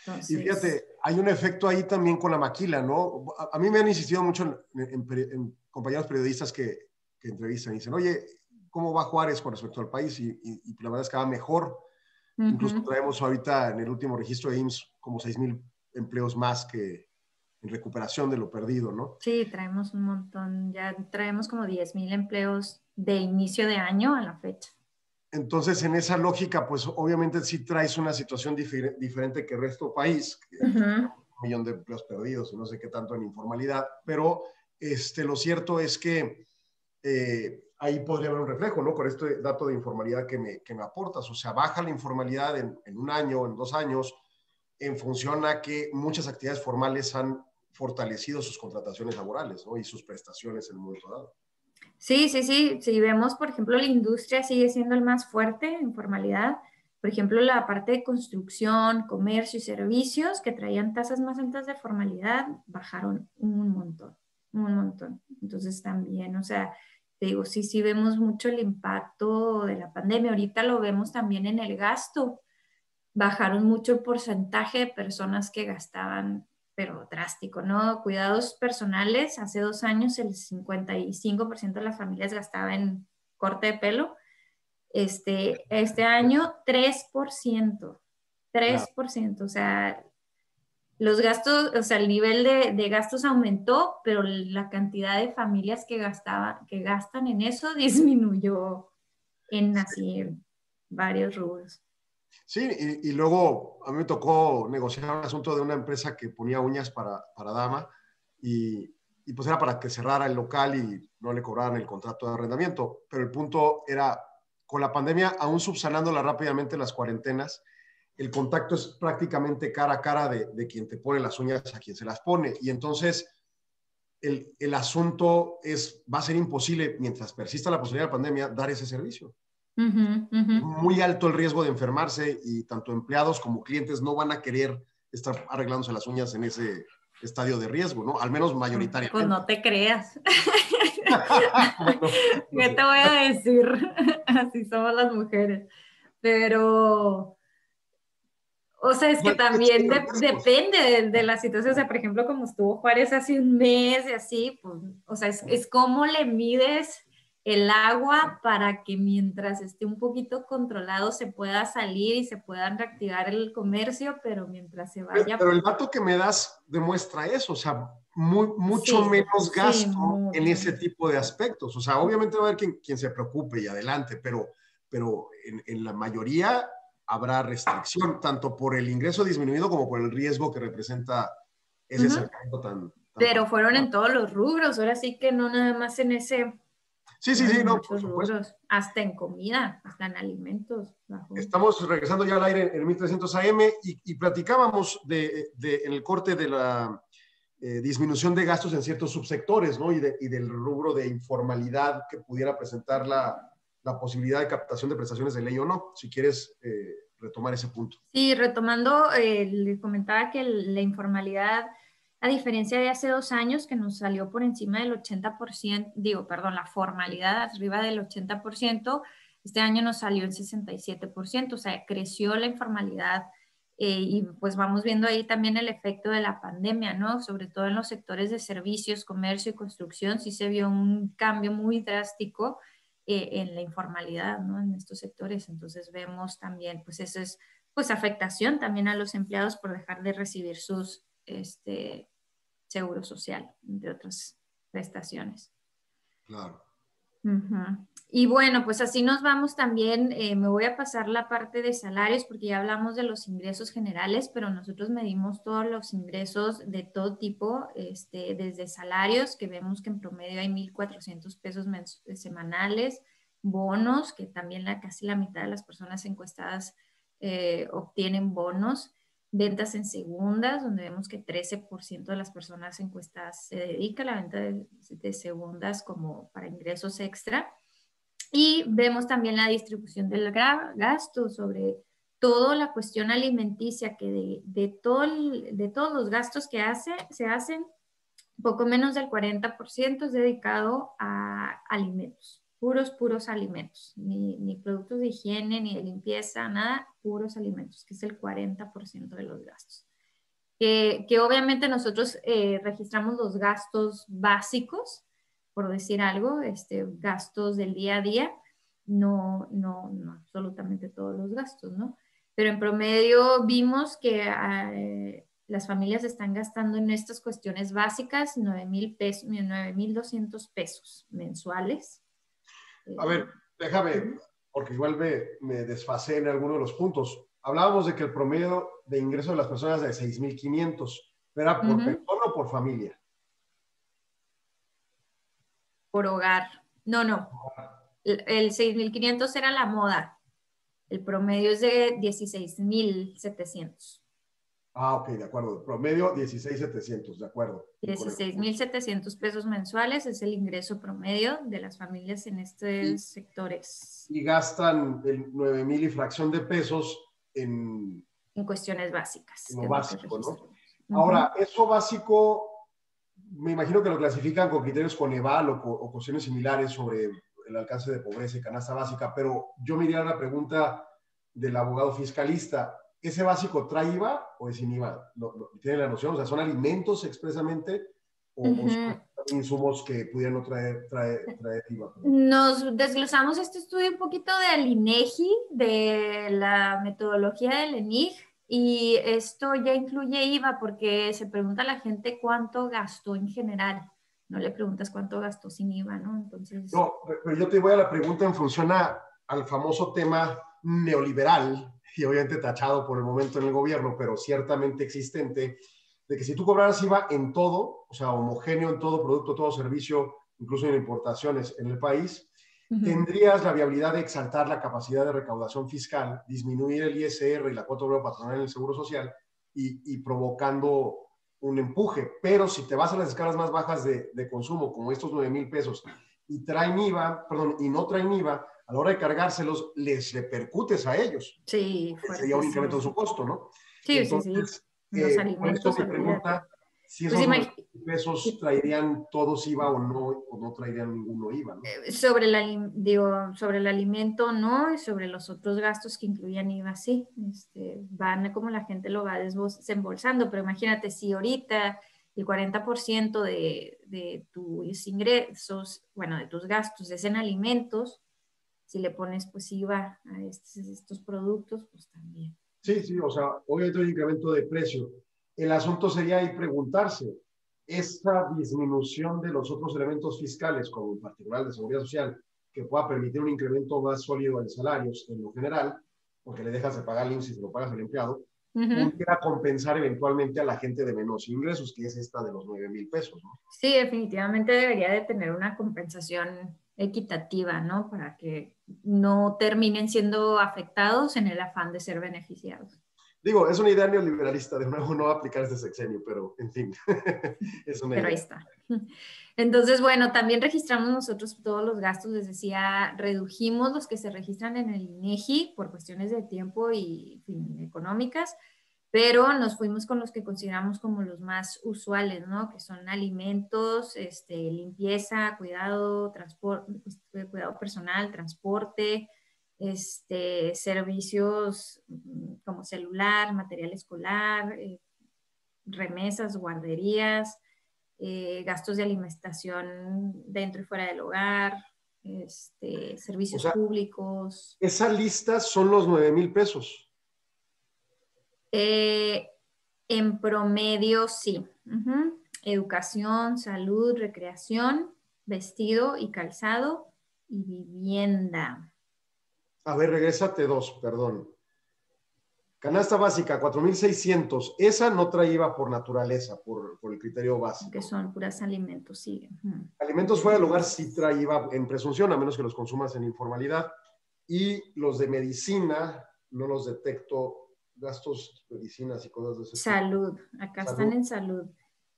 Entonces, y fíjate, hay un efecto ahí también con la maquila, ¿no? A, a mí me han insistido mucho en, en, en, en compañeros periodistas que que entrevistan y dicen, oye, ¿cómo va Juárez con respecto al país? Y, y, y la verdad es que va mejor. Uh -huh. Incluso traemos ahorita en el último registro de I M S S como seis mil empleos más que en recuperación de lo perdido, ¿no? Sí, traemos un montón. Ya traemos como diez mil empleos de inicio de año a la fecha. Entonces, en esa lógica, pues obviamente sí traes una situación difer diferente que el resto del país. Que, uh -huh. Un millón de empleos perdidos, no sé qué tanto en informalidad, pero este, lo cierto es que Eh, ahí podría haber un reflejo, ¿no? Con este dato de informalidad que me, que me aportas. O sea, baja la informalidad en, en un año, en dos años, en función a que muchas actividades formales han fortalecido sus contrataciones laborales, ¿no? Y sus prestaciones en un momento dado. Sí, sí, sí. Si vemos, por ejemplo, la industria sigue siendo el más fuerte en informalidad, Por ejemplo, la parte de construcción, comercio y servicios, que traían tasas más altas de formalidad, bajaron un montón, un montón. Entonces también, o sea, te digo, sí, sí vemos mucho el impacto de la pandemia. Ahorita lo vemos también en el gasto. Bajaron mucho el porcentaje de personas que gastaban, pero drástico, ¿no? Cuidados personales, hace dos años el cincuenta y cinco por ciento de las familias gastaba en corte de pelo. Este, este año, tres por ciento. tres por ciento. No. O sea, los gastos, o sea, el nivel de, de gastos aumentó, pero la cantidad de familias que gastaba, que gastan en eso disminuyó en así en varios rubros. Sí, y, y luego a mí me tocó negociar un asunto de una empresa que ponía uñas para, para dama y, y pues era para que cerrara el local y no le cobraran el contrato de arrendamiento. Pero el punto era, con la pandemia, aún subsanándola rápidamente las cuarentenas, el contacto es prácticamente cara a cara de, de quien te pone las uñas a quien se las pone. Y entonces el, el asunto es, va a ser imposible, mientras persista la posibilidad de la pandemia, dar ese servicio. Uh-huh, uh-huh. Muy alto el riesgo de enfermarse y tanto empleados como clientes no van a querer estar arreglándose las uñas en ese estadio de riesgo, ¿no? Al menos mayoritariamente. Pues no te creas. Bueno, no sé. ¿Qué te voy a decir? Así somos las mujeres. Pero, o sea, es que bueno, también sí, de, depende de, de la situación. O sea, por ejemplo, como estuvo Juárez hace un mes y así, pues, o sea, es, es cómo le mides el agua para que mientras esté un poquito controlado se pueda salir y se puedan reactivar el comercio, pero mientras se vaya... Pero, pero el dato que me das demuestra eso, o sea, muy, mucho sí, menos gasto sí, muy, en ese tipo de aspectos. O sea, obviamente va a haber quien, quien se preocupe y adelante, pero, pero en, en la mayoría habrá restricción, tanto por el ingreso disminuido como por el riesgo que representa ese uh-huh. cercamiento tan, tan... Pero fueron tan, en todos los rubros, ahora sí que no nada más en ese... Sí, sí, sí, no, por supuesto. Hasta en comida, hasta en alimentos. Bajo. Estamos regresando ya al aire en mil trescientos A M y, y platicábamos de, de, en el corte de la eh, disminución de gastos en ciertos subsectores, ¿no? Y, de, y del rubro de informalidad que pudiera presentar la, la posibilidad de captación de prestaciones de ley o no, si quieres eh, retomar ese punto. Sí, retomando, eh, les comentaba que la informalidad... A diferencia de hace dos años que nos salió por encima del ochenta por ciento, digo, perdón, la formalidad arriba del ochenta por ciento, este año nos salió en sesenta y siete por ciento, o sea, creció la informalidad eh, y pues vamos viendo ahí también el efecto de la pandemia, ¿no? Sobre todo en los sectores de servicios, comercio y construcción, sí se vio un cambio muy drástico eh, en la informalidad, ¿no? En estos sectores, entonces vemos también, pues eso es, pues afectación también a los empleados por dejar de recibir sus este seguro social, entre otras prestaciones. Claro. Uh-huh. Y bueno, pues así nos vamos también, eh, me voy a pasar la parte de salarios porque ya hablamos de los ingresos generales, pero nosotros medimos todos los ingresos de todo tipo, este, desde salarios, que vemos que en promedio hay mil cuatrocientos pesos semanales, bonos, que también la, casi la mitad de las personas encuestadas eh, obtienen bonos, ventas en segundas, donde vemos que trece por ciento de las personas encuestadas se dedica a la venta de, de segundas como para ingresos extra. Y vemos también la distribución del gasto, sobre todo la cuestión alimenticia, que de, de, todo el, de todos los gastos que hace, se hacen, poco menos del cuarenta por ciento es dedicado a alimentos, puros, puros alimentos, ni, ni productos de higiene, ni de limpieza, nada, puros alimentos, que es el cuarenta por ciento de los gastos. Eh, que obviamente nosotros eh, registramos los gastos básicos, por decir algo, este, gastos del día a día, no, no, no absolutamente todos los gastos, ¿no? Pero en promedio vimos que eh, las familias están gastando en estas cuestiones básicas nueve mil doscientos pesos mensuales. A ver, déjame, porque igual me, me desfasé en alguno de los puntos. Hablábamos de que el promedio de ingreso de las personas es de seis mil quinientos. ¿Era por uh-huh. persona o por familia? Por hogar. No, no. El, el seis mil quinientos era la moda. El promedio es de dieciséis mil setecientos. Ah, ok, de acuerdo. Promedio dieciséis mil setecientos, de acuerdo. dieciséis mil setecientos pesos mensuales es el ingreso promedio de las familias en estos y, sectores. Y gastan el nueve mil y fracción de pesos en... En cuestiones básicas. En lo básico, ¿no? Ahora, uh-huh. eso básico, me imagino que lo clasifican con criterios Coneval o, o cuestiones similares sobre el alcance de pobreza y canasta básica, pero yo me iría a la pregunta del abogado fiscalista. ¿Ese básico trae I V A o es sin I V A? ¿Tienen la noción? O sea, ¿son alimentos expresamente o uh-huh. son insumos que pudieran traer, traer, traer I V A? Nos desglosamos este estudio un poquito del INEGI, de la metodología del E N I G, y esto ya incluye I V A porque se pregunta a la gente cuánto gastó en general. No le preguntas cuánto gastó sin I V A, ¿no? Entonces... No, pero yo te voy a la pregunta en función a, al famoso tema neoliberal, y obviamente tachado por el momento en el gobierno, pero ciertamente existente, de que si tú cobraras I V A en todo, o sea, homogéneo en todo producto, todo servicio, incluso en importaciones en el país, uh-huh. tendrías la viabilidad de exaltar la capacidad de recaudación fiscal, disminuir el I S R y la cuota obrera patronal en el Seguro Social, y, y provocando un empuje. Pero si te vas a las escalas más bajas de, de consumo, como estos nueve mil pesos, y traen I V A, perdón, y no traen I V A, a la hora de cargárselos, les repercutes a ellos. Sí. Sería un incremento de su costo, ¿no? Sí, entonces, sí, sí. Los eh, alimentos. Me pregunta si esos pues pesos traerían todos I V A o no, o no traerían ninguno I V A, ¿no? Sobre, la, digo, sobre el alimento no, y sobre los otros gastos que incluían I V A, sí. Este, van como la gente lo va desembolsando, pero imagínate si ahorita... el cuarenta por ciento de, de tus ingresos, bueno, de tus gastos es en alimentos, si le pones pues I V A a estos, estos productos, pues también. Sí, sí, o sea, obviamente el incremento de precio. El asunto sería ahí preguntarse, esta disminución de los otros elementos fiscales, como en particular de seguridad social, que pueda permitir un incremento más sólido de salarios en lo general, porque le dejas de pagar el I M S S y se lo pagas al empleado, Uh-huh. pudiera compensar eventualmente a la gente de menos ingresos, que es esta de los nueve mil pesos, ¿no? Sí, definitivamente debería de tener una compensación equitativa, ¿no? Para que no terminen siendo afectados en el afán de ser beneficiados. Digo, es una idea neoliberalista, de nuevo no aplicar este sexenio, pero en fin, es una pero idea. Ahí está. Entonces, bueno, también registramos nosotros todos los gastos, les decía, redujimos los que se registran en el INEGI por cuestiones de tiempo y fin, económicas, pero nos fuimos con los que consideramos como los más usuales, ¿no? Que son alimentos, este, limpieza, cuidado, transporte, cuidado personal, transporte, este, servicios como celular, material escolar, eh, remesas, guarderías, Eh, gastos de alimentación dentro y fuera del hogar, este, servicios o sea, públicos. Esa lista son los nueve mil pesos. Eh, en promedio, sí. Uh-huh. Educación, salud, recreación, vestido y calzado y vivienda. A ver, regrésate dos, perdón. Canasta básica, cuatro mil seiscientos. Esa no trae I V A por naturaleza, por, por el criterio básico. Que son puras alimentos, sí. Uh-huh. Alimentos fuera del hogar sí trae I V A en presunción, a menos que los consumas en informalidad. Y los de medicina, no los detecto. Gastos, medicinas y cosas de ese tipo. Salud, acá salud. Están en salud.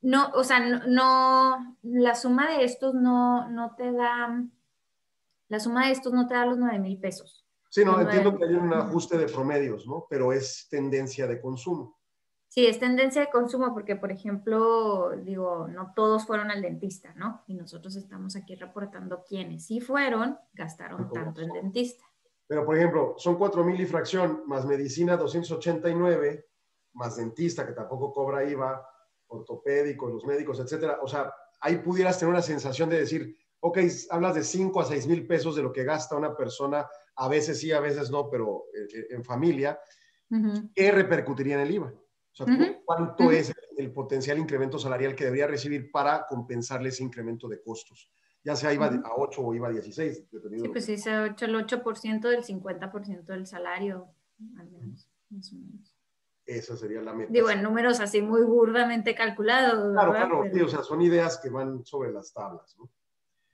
No, o sea, no, no la suma de estos no, no te da, la suma de estos no te da los nueve mil pesos. Sí, no, entiendo que hay un ajuste de promedios, ¿no? Pero es tendencia de consumo. Sí, es tendencia de consumo porque, por ejemplo, digo, no todos fueron al dentista, ¿no? Y nosotros estamos aquí reportando quienes sí fueron, gastaron tanto en dentista. Pero, por ejemplo, son cuatro mil y fracción, más medicina doscientos ochenta y nueve, más dentista, que tampoco cobra I V A, ortopédicos, los médicos, etcétera. O sea, ahí pudieras tener una sensación de decir, ok, hablas de cinco a seis mil pesos de lo que gasta una persona, a veces sí, a veces no, pero en familia, uh-huh. ¿qué repercutiría en el I V A? O sea, uh-huh. ¿cuánto uh-huh. es el potencial incremento salarial que debería recibir para compensarle ese incremento de costos? Ya sea I V A uh-huh. a ocho o I V A a dieciséis. Dependiendo sí, pues si se ocho, el ocho por ciento del cincuenta por ciento del salario, al menos, más o menos. Esa sería la meta. Digo, en números así muy burdamente calculados. Claro, ¿verdad? Claro, pero... sí, o sea, son ideas que van sobre las tablas, ¿no?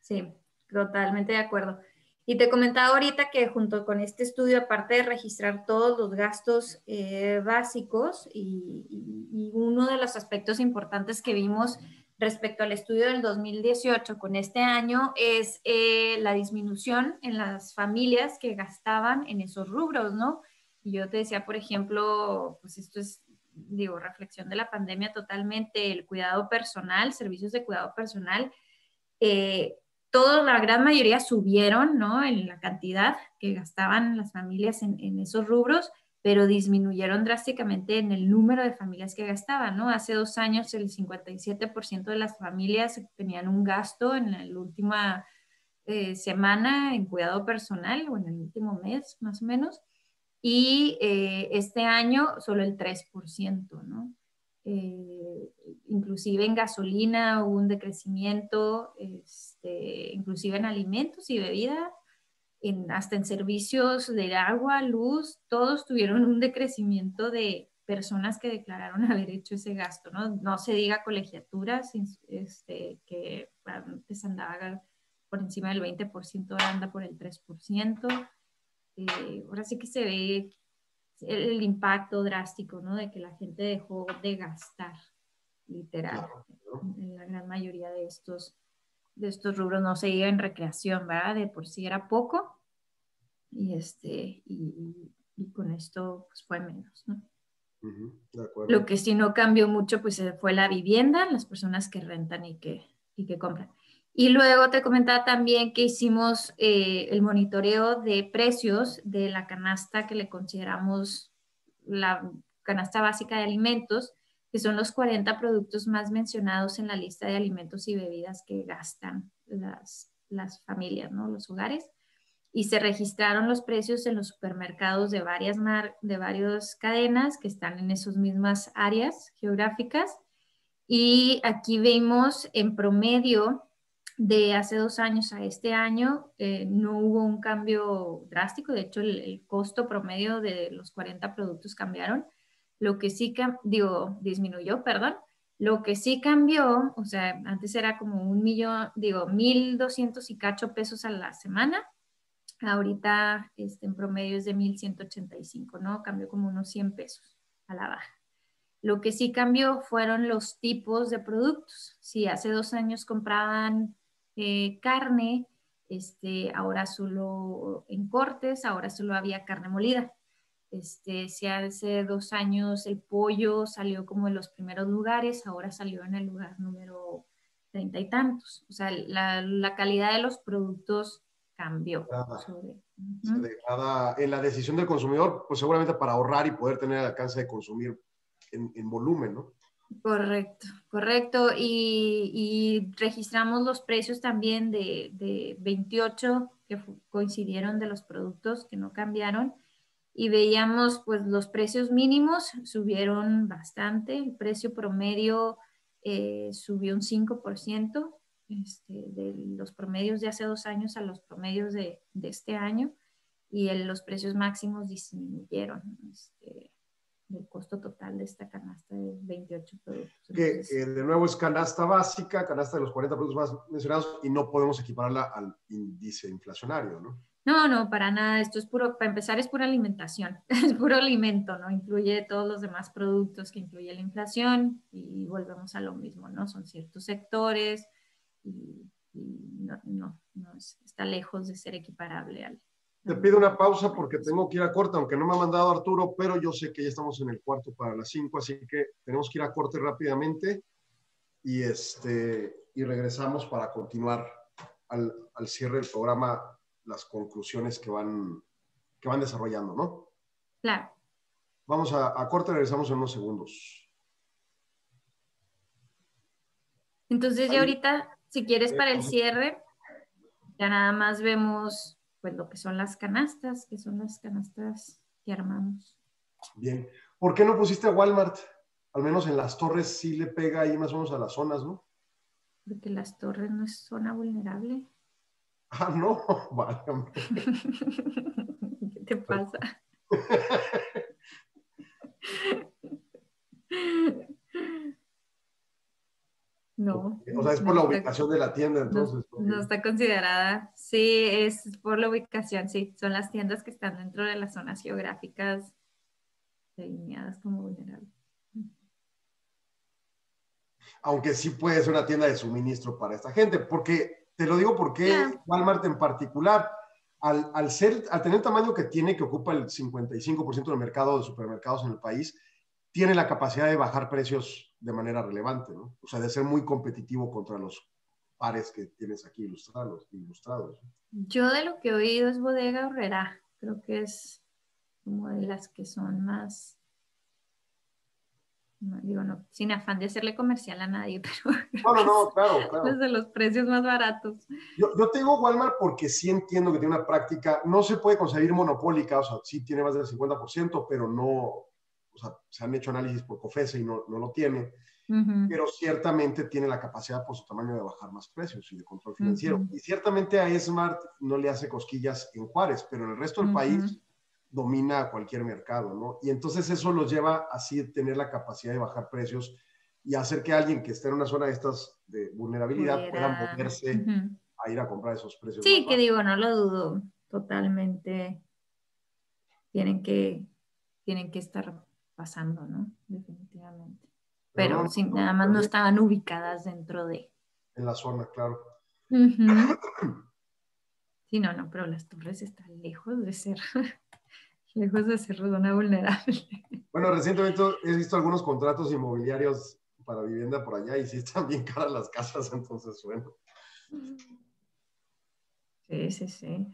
Sí, totalmente de acuerdo. Y te comentaba ahorita que junto con este estudio, aparte de registrar todos los gastos eh, básicos, y, y, y uno de los aspectos importantes que vimos respecto al estudio del dos mil dieciocho con este año es eh, la disminución en las familias que gastaban en esos rubros, ¿no? Y yo te decía, por ejemplo, pues esto es, digo, reflexión de la pandemia totalmente, el cuidado personal, servicios de cuidado personal, eh, toda la gran mayoría subieron, ¿no?, en la cantidad que gastaban las familias en, en esos rubros, pero disminuyeron drásticamente en el número de familias que gastaban, ¿no? Hace dos años el cincuenta y siete por ciento de las familias tenían un gasto en la última eh, semana en cuidado personal, o en el último mes más o menos, y eh, este año solo el tres por ciento, ¿no? Eh, inclusive en gasolina hubo un decrecimiento, este, inclusive en alimentos y bebidas, en, hasta en servicios de agua, luz, todos tuvieron un decrecimiento de personas que declararon haber hecho ese gasto, ¿no? No se diga colegiaturas, este, que antes andaba por encima del veinte por ciento, ahora anda por el tres por ciento. Eh, ahora sí que se ve el impacto drástico, ¿no?, de que la gente dejó de gastar, literal, claro. En la gran mayoría de estos, de estos rubros, no se iba en recreación, ¿verdad? De por sí era poco, y, este, y, y con esto pues fue menos, ¿no? Uh-huh, de acuerdo. Lo que sí no cambió mucho pues fue la vivienda, las personas que rentan y que, y que compran. Y luego te comentaba también que hicimos eh, el monitoreo de precios de la canasta que le consideramos la canasta básica de alimentos, que son los cuarenta productos más mencionados en la lista de alimentos y bebidas que gastan las, las familias, ¿no?, los hogares. Y se registraron los precios en los supermercados de varias, mar- de varias cadenas que están en esas mismas áreas geográficas. Y aquí vimos en promedio de hace dos años a este año, eh, no hubo un cambio drástico. De hecho, el, el costo promedio de los cuarenta productos cambiaron. Lo que sí, digo, disminuyó, perdón. Lo que sí cambió, o sea, antes era como un millón, digo, mil doscientos y cacho pesos a la semana. Ahorita, este, en promedio es de mil ciento ochenta y cinco, ¿no? Cambió como unos cien pesos a la baja. Lo que sí cambió fueron los tipos de productos. Si hace dos años compraban Eh, carne, este, ahora solo en cortes, ahora solo había carne molida. Este, si hace dos años el pollo salió como en los primeros lugares, ahora salió en el lugar número treinta y tantos. O sea, la, la calidad de los productos cambió. Ah, sobre, uh-huh. Se degrada en la decisión del consumidor, pues seguramente para ahorrar y poder tener el alcance de consumir en, en volumen, ¿no? Correcto, correcto. Y, y registramos los precios también de, de veintiocho que coincidieron de los productos que no cambiaron, y veíamos pues los precios mínimos subieron bastante, el precio promedio eh, subió un cinco por ciento este, de los promedios de hace dos años a los promedios de, de este año, y el, los precios máximos disminuyeron. Este, el costo total de esta canasta de veintiocho productos. Que, que de nuevo es canasta básica, canasta de los cuarenta productos más mencionados, y no podemos equipararla al índice inflacionario, ¿no? No, no, para nada. Esto es puro, para empezar, es pura alimentación, es puro alimento, ¿no? Incluye todos los demás productos que incluye la inflación, y volvemos a lo mismo, ¿no? Son ciertos sectores, y, y no, no, no es, está lejos de ser equiparable al... Te pido una pausa porque tengo que ir a corte, aunque no me ha mandado Arturo, pero yo sé que ya estamos en el cuarto para las cinco, así que tenemos que ir a corte rápidamente y, este, y regresamos para continuar al, al cierre del programa las conclusiones que van, que van desarrollando, ¿no? Claro. Vamos a, a corte, regresamos en unos segundos. Entonces ya ahorita, si quieres, para el cierre, ya nada más vemos... pues lo que son las canastas, que son las canastas que armamos. Bien. ¿Por qué no pusiste a Walmart? Al menos en las torres sí le pega ahí más o menos a las zonas, ¿no? Porque las torres no es zona vulnerable. Ah, no. Válgame. ¿Qué te pasa? No. O sea, es por no la ubicación está, de la tienda, entonces. No, no está considerada, sí, es por la ubicación, sí. Son las tiendas que están dentro de las zonas geográficas delineadas como vulnerables. Aunque sí puede ser una tienda de suministro para esta gente, porque, te lo digo porque yeah. Walmart en particular, al, al, ser, al tener el tamaño que tiene, que ocupa el cincuenta y cinco por ciento del mercado de supermercados en el país, tiene la capacidad de bajar precios de manera relevante, ¿no? O sea, de ser muy competitivo contra los pares que tienes aquí ilustrados. ilustrados. Yo de lo que he oído es Bodega Aurrerá. Creo que es como de las que son más... No, digo, no, sin afán de hacerle comercial a nadie, pero... No, no, no, claro, claro. Desde los precios más baratos. Yo, yo te digo Walmart porque sí entiendo que tiene una práctica, no se puede concebir monopólica, o sea, sí tiene más del cincuenta por ciento, pero no... O sea, se han hecho análisis por COFECE y no, no lo tiene, uh-huh. pero ciertamente tiene la capacidad por su tamaño de bajar más precios y de control financiero. Uh-huh. Y ciertamente a Smart no le hace cosquillas en Juárez, pero en el resto del uh-huh. país domina cualquier mercado, ¿no? Y entonces eso los lleva así a tener la capacidad de bajar precios y hacer que alguien que esté en una zona de estas de vulnerabilidad Vulnera. pueda moverse uh-huh. a ir a comprar esos precios. Sí, que digo, no lo dudo totalmente. Tienen que, tienen que estar... pasando, ¿no? Definitivamente. Pero no, sin, no, nada más no estaban ubicadas dentro de... En la zona, claro. Uh-huh. Sí, no, no, pero las torres están lejos de ser... lejos de ser zona vulnerable. Bueno, recientemente he visto algunos contratos inmobiliarios para vivienda por allá y sí están bien caras las casas, entonces bueno. Sí, sí, sí.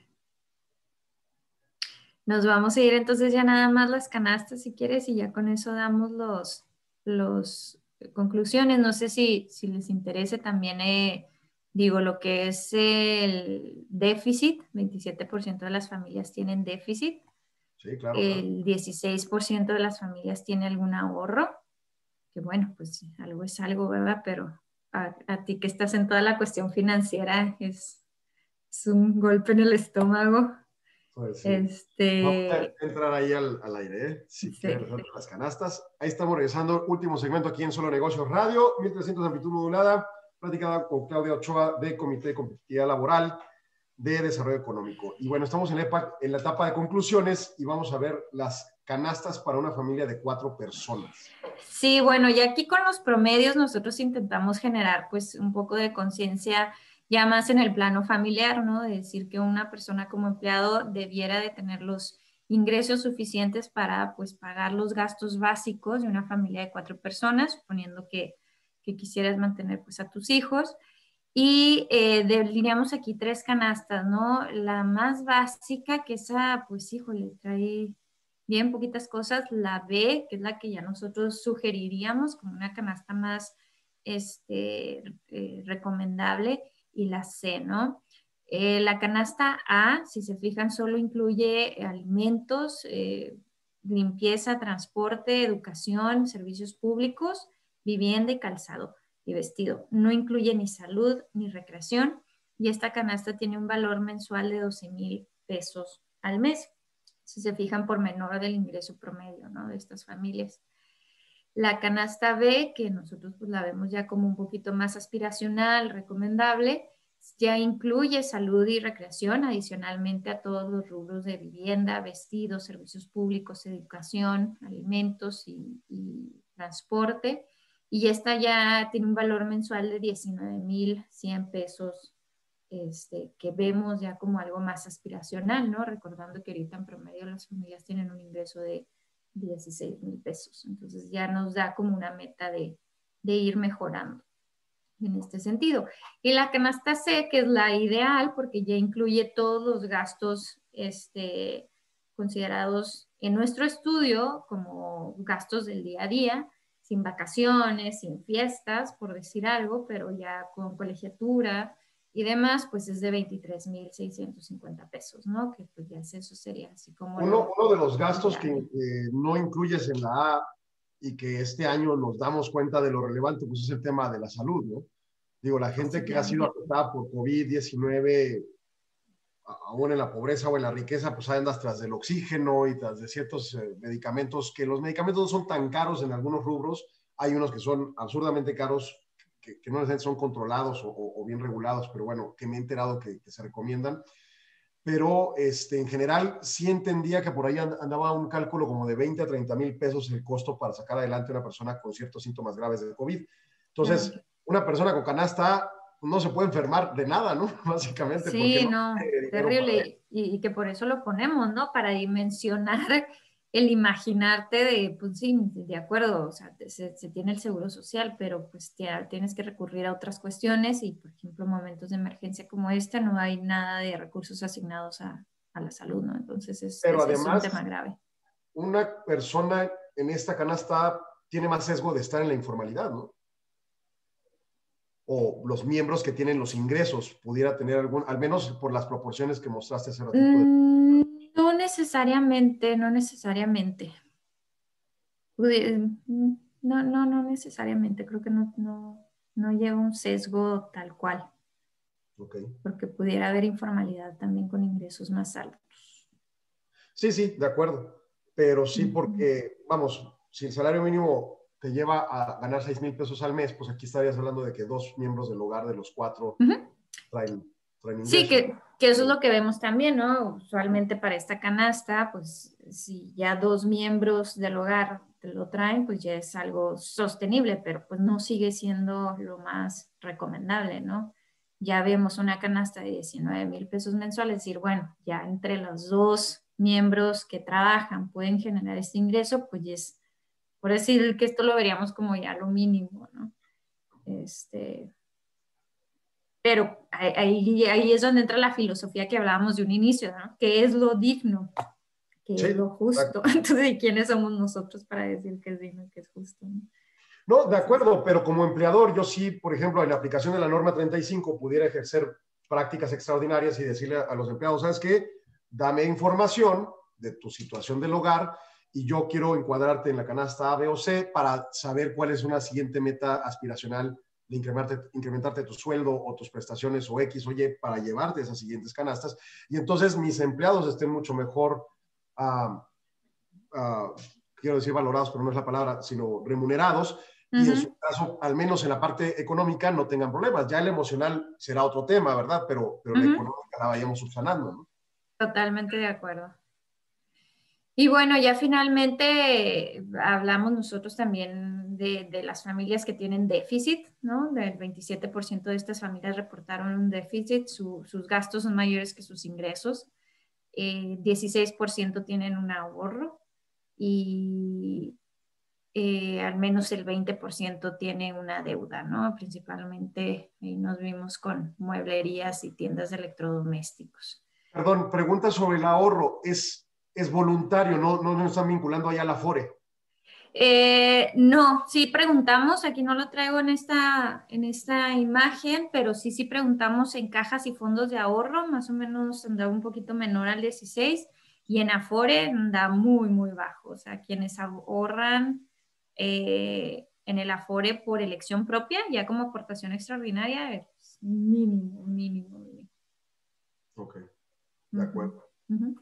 Nos vamos a ir entonces ya nada más las canastas si quieres y ya con eso damos los, los conclusiones. No sé si, si les interese también, eh, digo, lo que es el déficit, veintisiete por ciento de las familias tienen déficit. Sí, claro. El claro. dieciséis por ciento de las familias tiene algún ahorro, que bueno, pues algo es algo, ¿verdad? Pero a, a ti que estás en toda la cuestión financiera es, es un golpe en el estómago. Pues sí. Este... Vamos a entrar ahí al, al aire, ¿eh? Si sí, quieren sí. las canastas. Ahí estamos regresando, último segmento aquí en Solo Negocios Radio, mil trescientos amplitud modulada, platicada con Claudia Ochoa de Comité de Competitividad Laboral de Desarrollo Económico. Y bueno, estamos en la, etapa, en la etapa de conclusiones y vamos a ver las canastas para una familia de cuatro personas. Sí, bueno, y aquí con los promedios nosotros intentamos generar pues un poco de conciencia ya más en el plano familiar, ¿no? De decir que una persona como empleado debiera de tener los ingresos suficientes para, pues, pagar los gastos básicos de una familia de cuatro personas, suponiendo que, que quisieras mantener, pues, a tus hijos. Y eh, delineamos aquí tres canastas, ¿no? La más básica, que esa, pues, híjole, trae bien poquitas cosas. La B, que es la que ya nosotros sugeriríamos como una canasta más este, eh, recomendable, y la C, ¿no? Eh, la canasta A, si se fijan, solo incluye alimentos, eh, limpieza, transporte, educación, servicios públicos, vivienda y calzado y vestido. No incluye ni salud ni recreación y esta canasta tiene un valor mensual de doce mil pesos al mes, si se fijan por menor del ingreso promedio, ¿no? De estas familias. La canasta B, que nosotros pues la vemos ya como un poquito más aspiracional, recomendable, ya incluye salud y recreación adicionalmente a todos los rubros de vivienda, vestidos, servicios públicos, educación, alimentos y, y transporte. Y esta ya tiene un valor mensual de diecinueve mil cien pesos, este, que vemos ya como algo más aspiracional, ¿no? Recordando que ahorita en promedio las familias tienen un ingreso de dieciséis mil pesos. Entonces ya nos da como una meta de, de ir mejorando en este sentido. Y la canasta C, que es la ideal porque ya incluye todos los gastos este, considerados en nuestro estudio como gastos del día a día, sin vacaciones, sin fiestas, por decir algo, pero ya con colegiatura y demás, pues es de veintitrés mil seiscientos cincuenta pesos, ¿no? Que pues ya eso sería así como... Uno, lo, uno de los gastos que eh, no incluyes en la A y que este año nos damos cuenta de lo relevante, pues es el tema de la salud, ¿no? Digo, la gente sí, que claro. ha sido afectada por COVID diecinueve, aún en la pobreza o en la riqueza, pues andas tras del oxígeno y tras de ciertos eh, medicamentos, que los medicamentos no son tan caros en algunos rubros, hay unos que son absurdamente caros, que, que no necesariamente son controlados o, o, o bien regulados, pero bueno, que me he enterado que, que se recomiendan. Pero este, en general sí entendía que por ahí andaba un cálculo como de veinte a treinta mil pesos el costo para sacar adelante a una persona con ciertos síntomas graves de COVID. Entonces, sí, una persona con canasta no se puede enfermar de nada, ¿no? Básicamente. Sí, no, no eh, terrible. Y, y que por eso lo ponemos, ¿no? Para dimensionar el imaginarte de, pues sí, de acuerdo, o sea, se, se tiene el seguro social, pero pues ya tienes que recurrir a otras cuestiones y, por ejemplo, en momentos de emergencia como esta no hay nada de recursos asignados a, a la salud, ¿no? Entonces es, pero además, es un tema grave. Una persona en esta canasta tiene más sesgo de estar en la informalidad, ¿no? O los miembros que tienen los ingresos pudiera tener algún, al menos por las proporciones que mostraste hace ratito. Mm. De... No necesariamente, no necesariamente. No, no, no necesariamente. Creo que no, no, no lleva un sesgo tal cual. Okay. Porque pudiera haber informalidad también con ingresos más altos. Sí, sí, de acuerdo. Pero sí porque, vamos, si el salario mínimo te lleva a ganar seis mil pesos al mes, pues aquí estarías hablando de que dos miembros del hogar de los cuatro uh-huh. traen... Sí, que, que eso es lo que vemos también, ¿no? Usualmente para esta canasta, pues si ya dos miembros del hogar te lo traen, pues ya es algo sostenible, pero pues no sigue siendo lo más recomendable, ¿no? Ya vemos una canasta de diecinueve mil pesos mensuales, es decir, bueno, ya entre los dos miembros que trabajan pueden generar este ingreso, pues es, por decir que esto lo veríamos como ya lo mínimo, ¿no? Este... Pero ahí, ahí es donde entra la filosofía que hablábamos de un inicio, ¿no? ¿Qué es lo digno? ¿Qué sí, es lo justo? Claro. Entonces, ¿quiénes somos nosotros para decir qué es digno y qué es justo? No, no de acuerdo, pero como empleador, yo sí, por ejemplo, en la aplicación de la norma treinta y cinco pudiera ejercer prácticas extraordinarias y decirle a los empleados, ¿sabes qué? Dame información de tu situación del hogar y yo quiero encuadrarte en la canasta A, B o C para saber cuál es una siguiente meta aspiracional de incrementarte, incrementarte tu sueldo o tus prestaciones o X o Y para llevarte esas siguientes canastas. Y entonces mis empleados estén mucho mejor, uh, uh, quiero decir valorados, pero no es la palabra, sino remunerados. Uh-huh. Y en su caso, al menos en la parte económica, no tengan problemas. Ya el emocional será otro tema, ¿verdad? Pero, pero uh-huh. la económica la vayamos subsanando, ¿no? Totalmente de acuerdo. Y bueno, ya finalmente hablamos nosotros también de, de las familias que tienen déficit, ¿no? Del veintisiete por ciento de estas familias reportaron un déficit, su, sus gastos son mayores que sus ingresos, eh, dieciséis por ciento tienen un ahorro y eh, al menos el veinte por ciento tiene una deuda, ¿no? Principalmente eh, nos vimos con mueblerías y tiendas de electrodomésticos. Perdón, pregunta sobre el ahorro, es... es voluntario, no, no, no están vinculando allá a la Afore. Eh, no, sí preguntamos, aquí no lo traigo en esta, en esta imagen, pero sí, sí preguntamos en cajas y fondos de ahorro, más o menos andaba un poquito menor al dieciséis, y en Afore anda muy, muy bajo, o sea, quienes ahorran eh, en el Afore por elección propia, ya como aportación extraordinaria, es mínimo, mínimo, mínimo. Ok, de acuerdo. Uh-huh.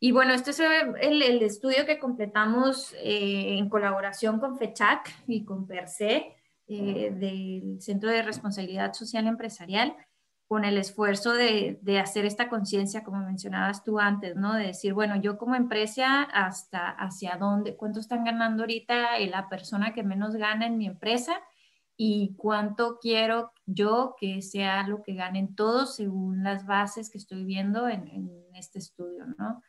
Y bueno, este es el, el estudio que completamos eh, en colaboración con FEChAC y con Perse eh, del Centro de Responsabilidad Social Empresarial, con el esfuerzo de, de hacer esta conciencia, como mencionabas tú antes, ¿no? De decir, bueno, yo como empresa, hasta hacia dónde, cuánto están ganando ahorita la persona que menos gana en mi empresa y cuánto quiero yo que sea lo que ganen todos según las bases que estoy viendo en, en este estudio, ¿no?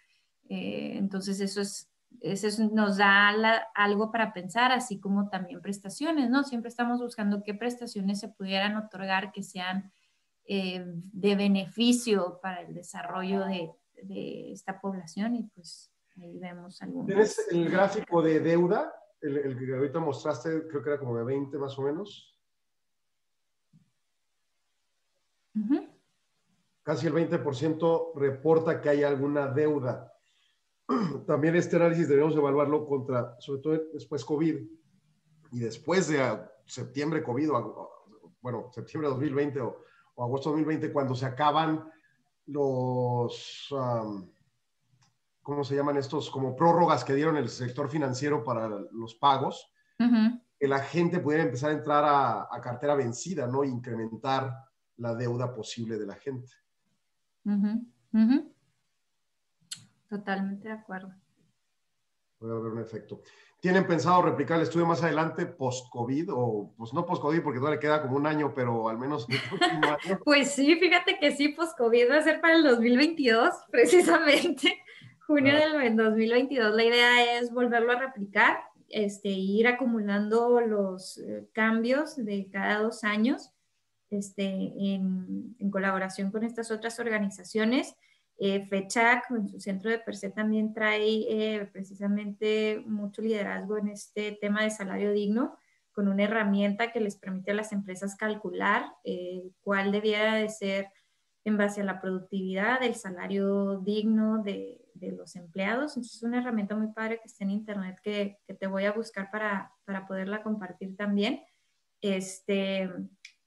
Eh, entonces eso es, eso nos da la, algo para pensar, así como también prestaciones, ¿no? Siempre estamos buscando qué prestaciones se pudieran otorgar que sean eh, de beneficio para el desarrollo de, de esta población y pues ahí vemos algunos. ¿Tienes el gráfico de deuda? El, el que ahorita mostraste, creo que era como de veinte más o menos. Uh-huh. Casi el veinte por ciento reporta que hay alguna deuda. También este análisis debemos evaluarlo contra, sobre todo después COVID y después de septiembre COVID, o, bueno, septiembre de dos mil veinte o, o agosto de dos mil veinte, cuando se acaban los, um, ¿cómo se llaman estos? Como prórrogas que dieron el sector financiero para los pagos. Uh-huh. que la gente pudiera empezar a entrar a, a cartera vencida, ¿no? E incrementar la deuda posible de la gente. Uh-huh, uh-huh. Totalmente de acuerdo. Puede haber un efecto. ¿Tienen pensado replicar el estudio más adelante post-COVID? O, pues no post-COVID porque todavía le queda como un año, pero al menos... año. Pues sí, fíjate que sí, post-COVID va a ser para el dos mil veintidós, precisamente. Junio ah. del dos mil veintidós. La idea es volverlo a replicar, este, ir acumulando los eh, cambios de cada dos años, este, en, en colaboración con estas otras organizaciones. Eh, FEChAC, en su centro de Perse, también trae eh, precisamente mucho liderazgo en este tema de salario digno, con una herramienta que les permite a las empresas calcular eh, cuál debiera de ser, en base a la productividad, el salario digno de, de los empleados. Entonces, es una herramienta muy padre que está en internet, que, que te voy a buscar para, para poderla compartir también. Este,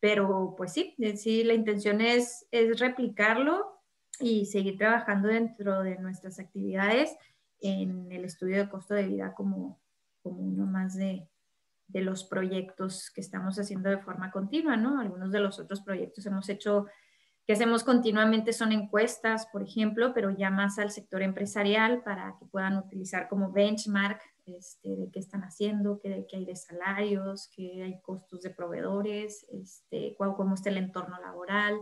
pero pues sí, sí, la intención es, es replicarlo y seguir trabajando dentro de nuestras actividades en el estudio de costo de vida como, como uno más de, de los proyectos que estamos haciendo de forma continua, ¿no? Algunos de los otros proyectos hemos hecho, que hacemos continuamente, son encuestas, por ejemplo, pero ya más al sector empresarial para que puedan utilizar como benchmark este, de qué están haciendo, qué, qué hay de salarios, qué hay costos de proveedores, este, cuál, cómo está el entorno laboral,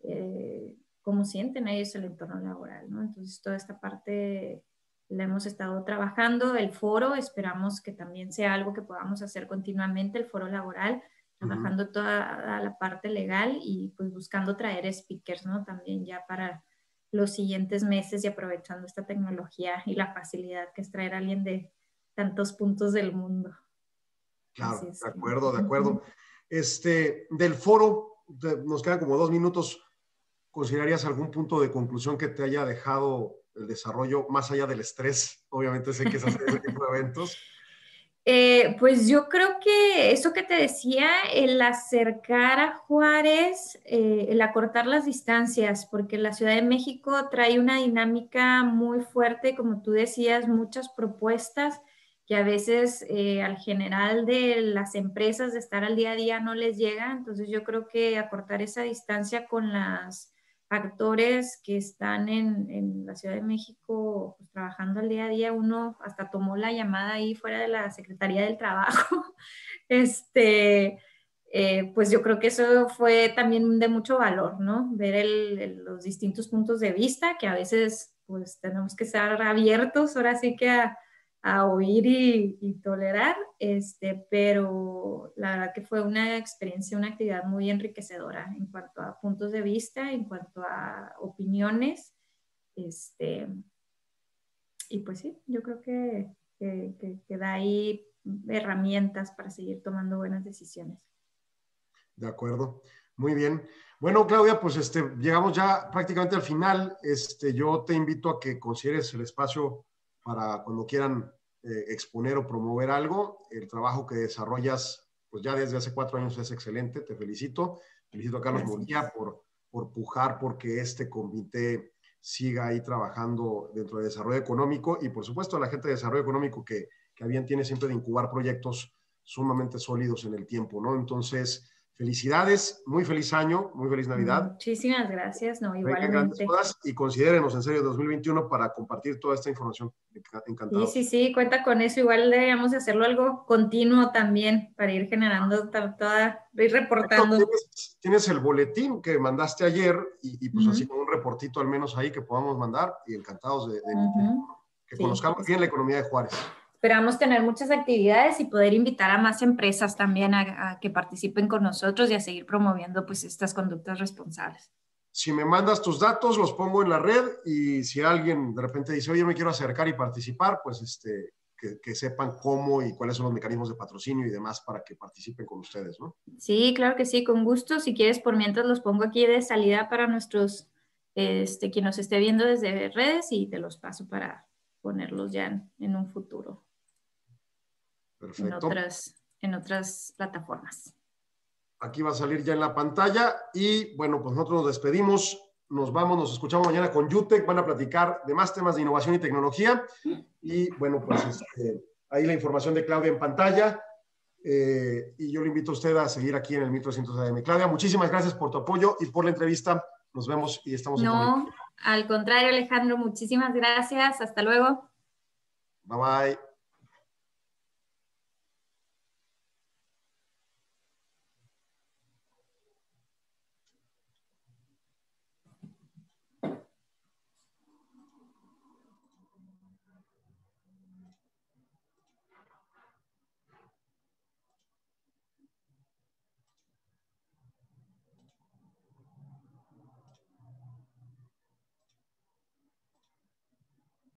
eh, cómo sienten ellos el entorno laboral, ¿no? Entonces, toda esta parte la hemos estado trabajando. El foro, esperamos que también sea algo que podamos hacer continuamente, el foro laboral, trabajando uh-huh. toda la parte legal y pues buscando traer speakers, ¿no? También ya para los siguientes meses y aprovechando esta tecnología y la facilidad que es traer a alguien de tantos puntos del mundo. Claro, de acuerdo, de acuerdo. Uh-huh. Este, del foro, de, nos quedan como dos minutos. ¿Considerarías algún punto de conclusión que te haya dejado el desarrollo, más allá del estrés? Obviamente sé que se hacen ese tipo de eventos. Eh, pues yo creo que eso que te decía, el acercar a Juárez, eh, el acortar las distancias, porque la Ciudad de México trae una dinámica muy fuerte, como tú decías, muchas propuestas que a veces eh, al general de las empresas de estar al día a día no les llega. Entonces yo creo que acortar esa distancia con las actores que están en, en la Ciudad de México, pues, trabajando al día a día. Uno hasta tomó la llamada ahí fuera de la Secretaría del Trabajo. este, eh, pues yo creo que eso fue también de mucho valor, ¿no? Ver el, el, los distintos puntos de vista, que a veces pues tenemos que estar abiertos, ahora sí que a, a oír y, y tolerar, este, pero la verdad que fue una experiencia, una actividad muy enriquecedora en cuanto a puntos de vista, en cuanto a opiniones, este, y pues sí, yo creo que, que, que, que da ahí herramientas para seguir tomando buenas decisiones. De acuerdo, muy bien. Bueno, Claudia, pues este, llegamos ya prácticamente al final. Este, yo te invito a que consideres el espacio para cuando quieran eh, exponer o promover algo. El trabajo que desarrollas, pues ya desde hace cuatro años, es excelente, te felicito. Felicito a Carlos Molina por, por pujar porque este comité siga ahí trabajando dentro de desarrollo económico y por supuesto a la gente de desarrollo económico que, que bien tiene siempre de incubar proyectos sumamente sólidos en el tiempo, ¿no? Entonces, felicidades, muy feliz año, muy feliz Navidad. Muchísimas gracias, no, igualmente. Y considérenos en serio dos mil veintiuno para compartir toda esta información. Encantado. Sí, sí, sí, cuenta con eso. Igual deberíamos hacerlo algo continuo también para ir generando toda, ir reportando. Tienes, tienes el boletín que mandaste ayer y, y pues uh-huh. así con un reportito al menos ahí que podamos mandar y encantados de, de uh-huh. que sí, conozcamos bien la economía de Juárez. Esperamos tener muchas actividades y poder invitar a más empresas también a, a que participen con nosotros y a seguir promoviendo pues estas conductas responsables. Si me mandas tus datos, los pongo en la red y si alguien de repente dice, oye, me quiero acercar y participar, pues este, que, que sepan cómo y cuáles son los mecanismos de patrocinio y demás para que participen con ustedes, ¿no? Sí, claro que sí, con gusto. Si quieres, por mientras los pongo aquí de salida para nuestros, este, quien nos esté viendo desde redes y te los paso para ponerlos ya en, en un futuro. Perfecto. En otras, en otras plataformas. Aquí va a salir ya en la pantalla y bueno, pues nosotros nos despedimos, nos vamos, nos escuchamos mañana con UTEC, van a platicar de más temas de innovación y tecnología y bueno, pues este, ahí la información de Claudia en pantalla. Eh, y yo le invito a usted a seguir aquí en el mil trescientos A M. Claudia, muchísimas gracias por tu apoyo y por la entrevista. Nos vemos y estamos en comunicación. No, al contrario, Alejandro, muchísimas gracias. Hasta luego. Bye, bye.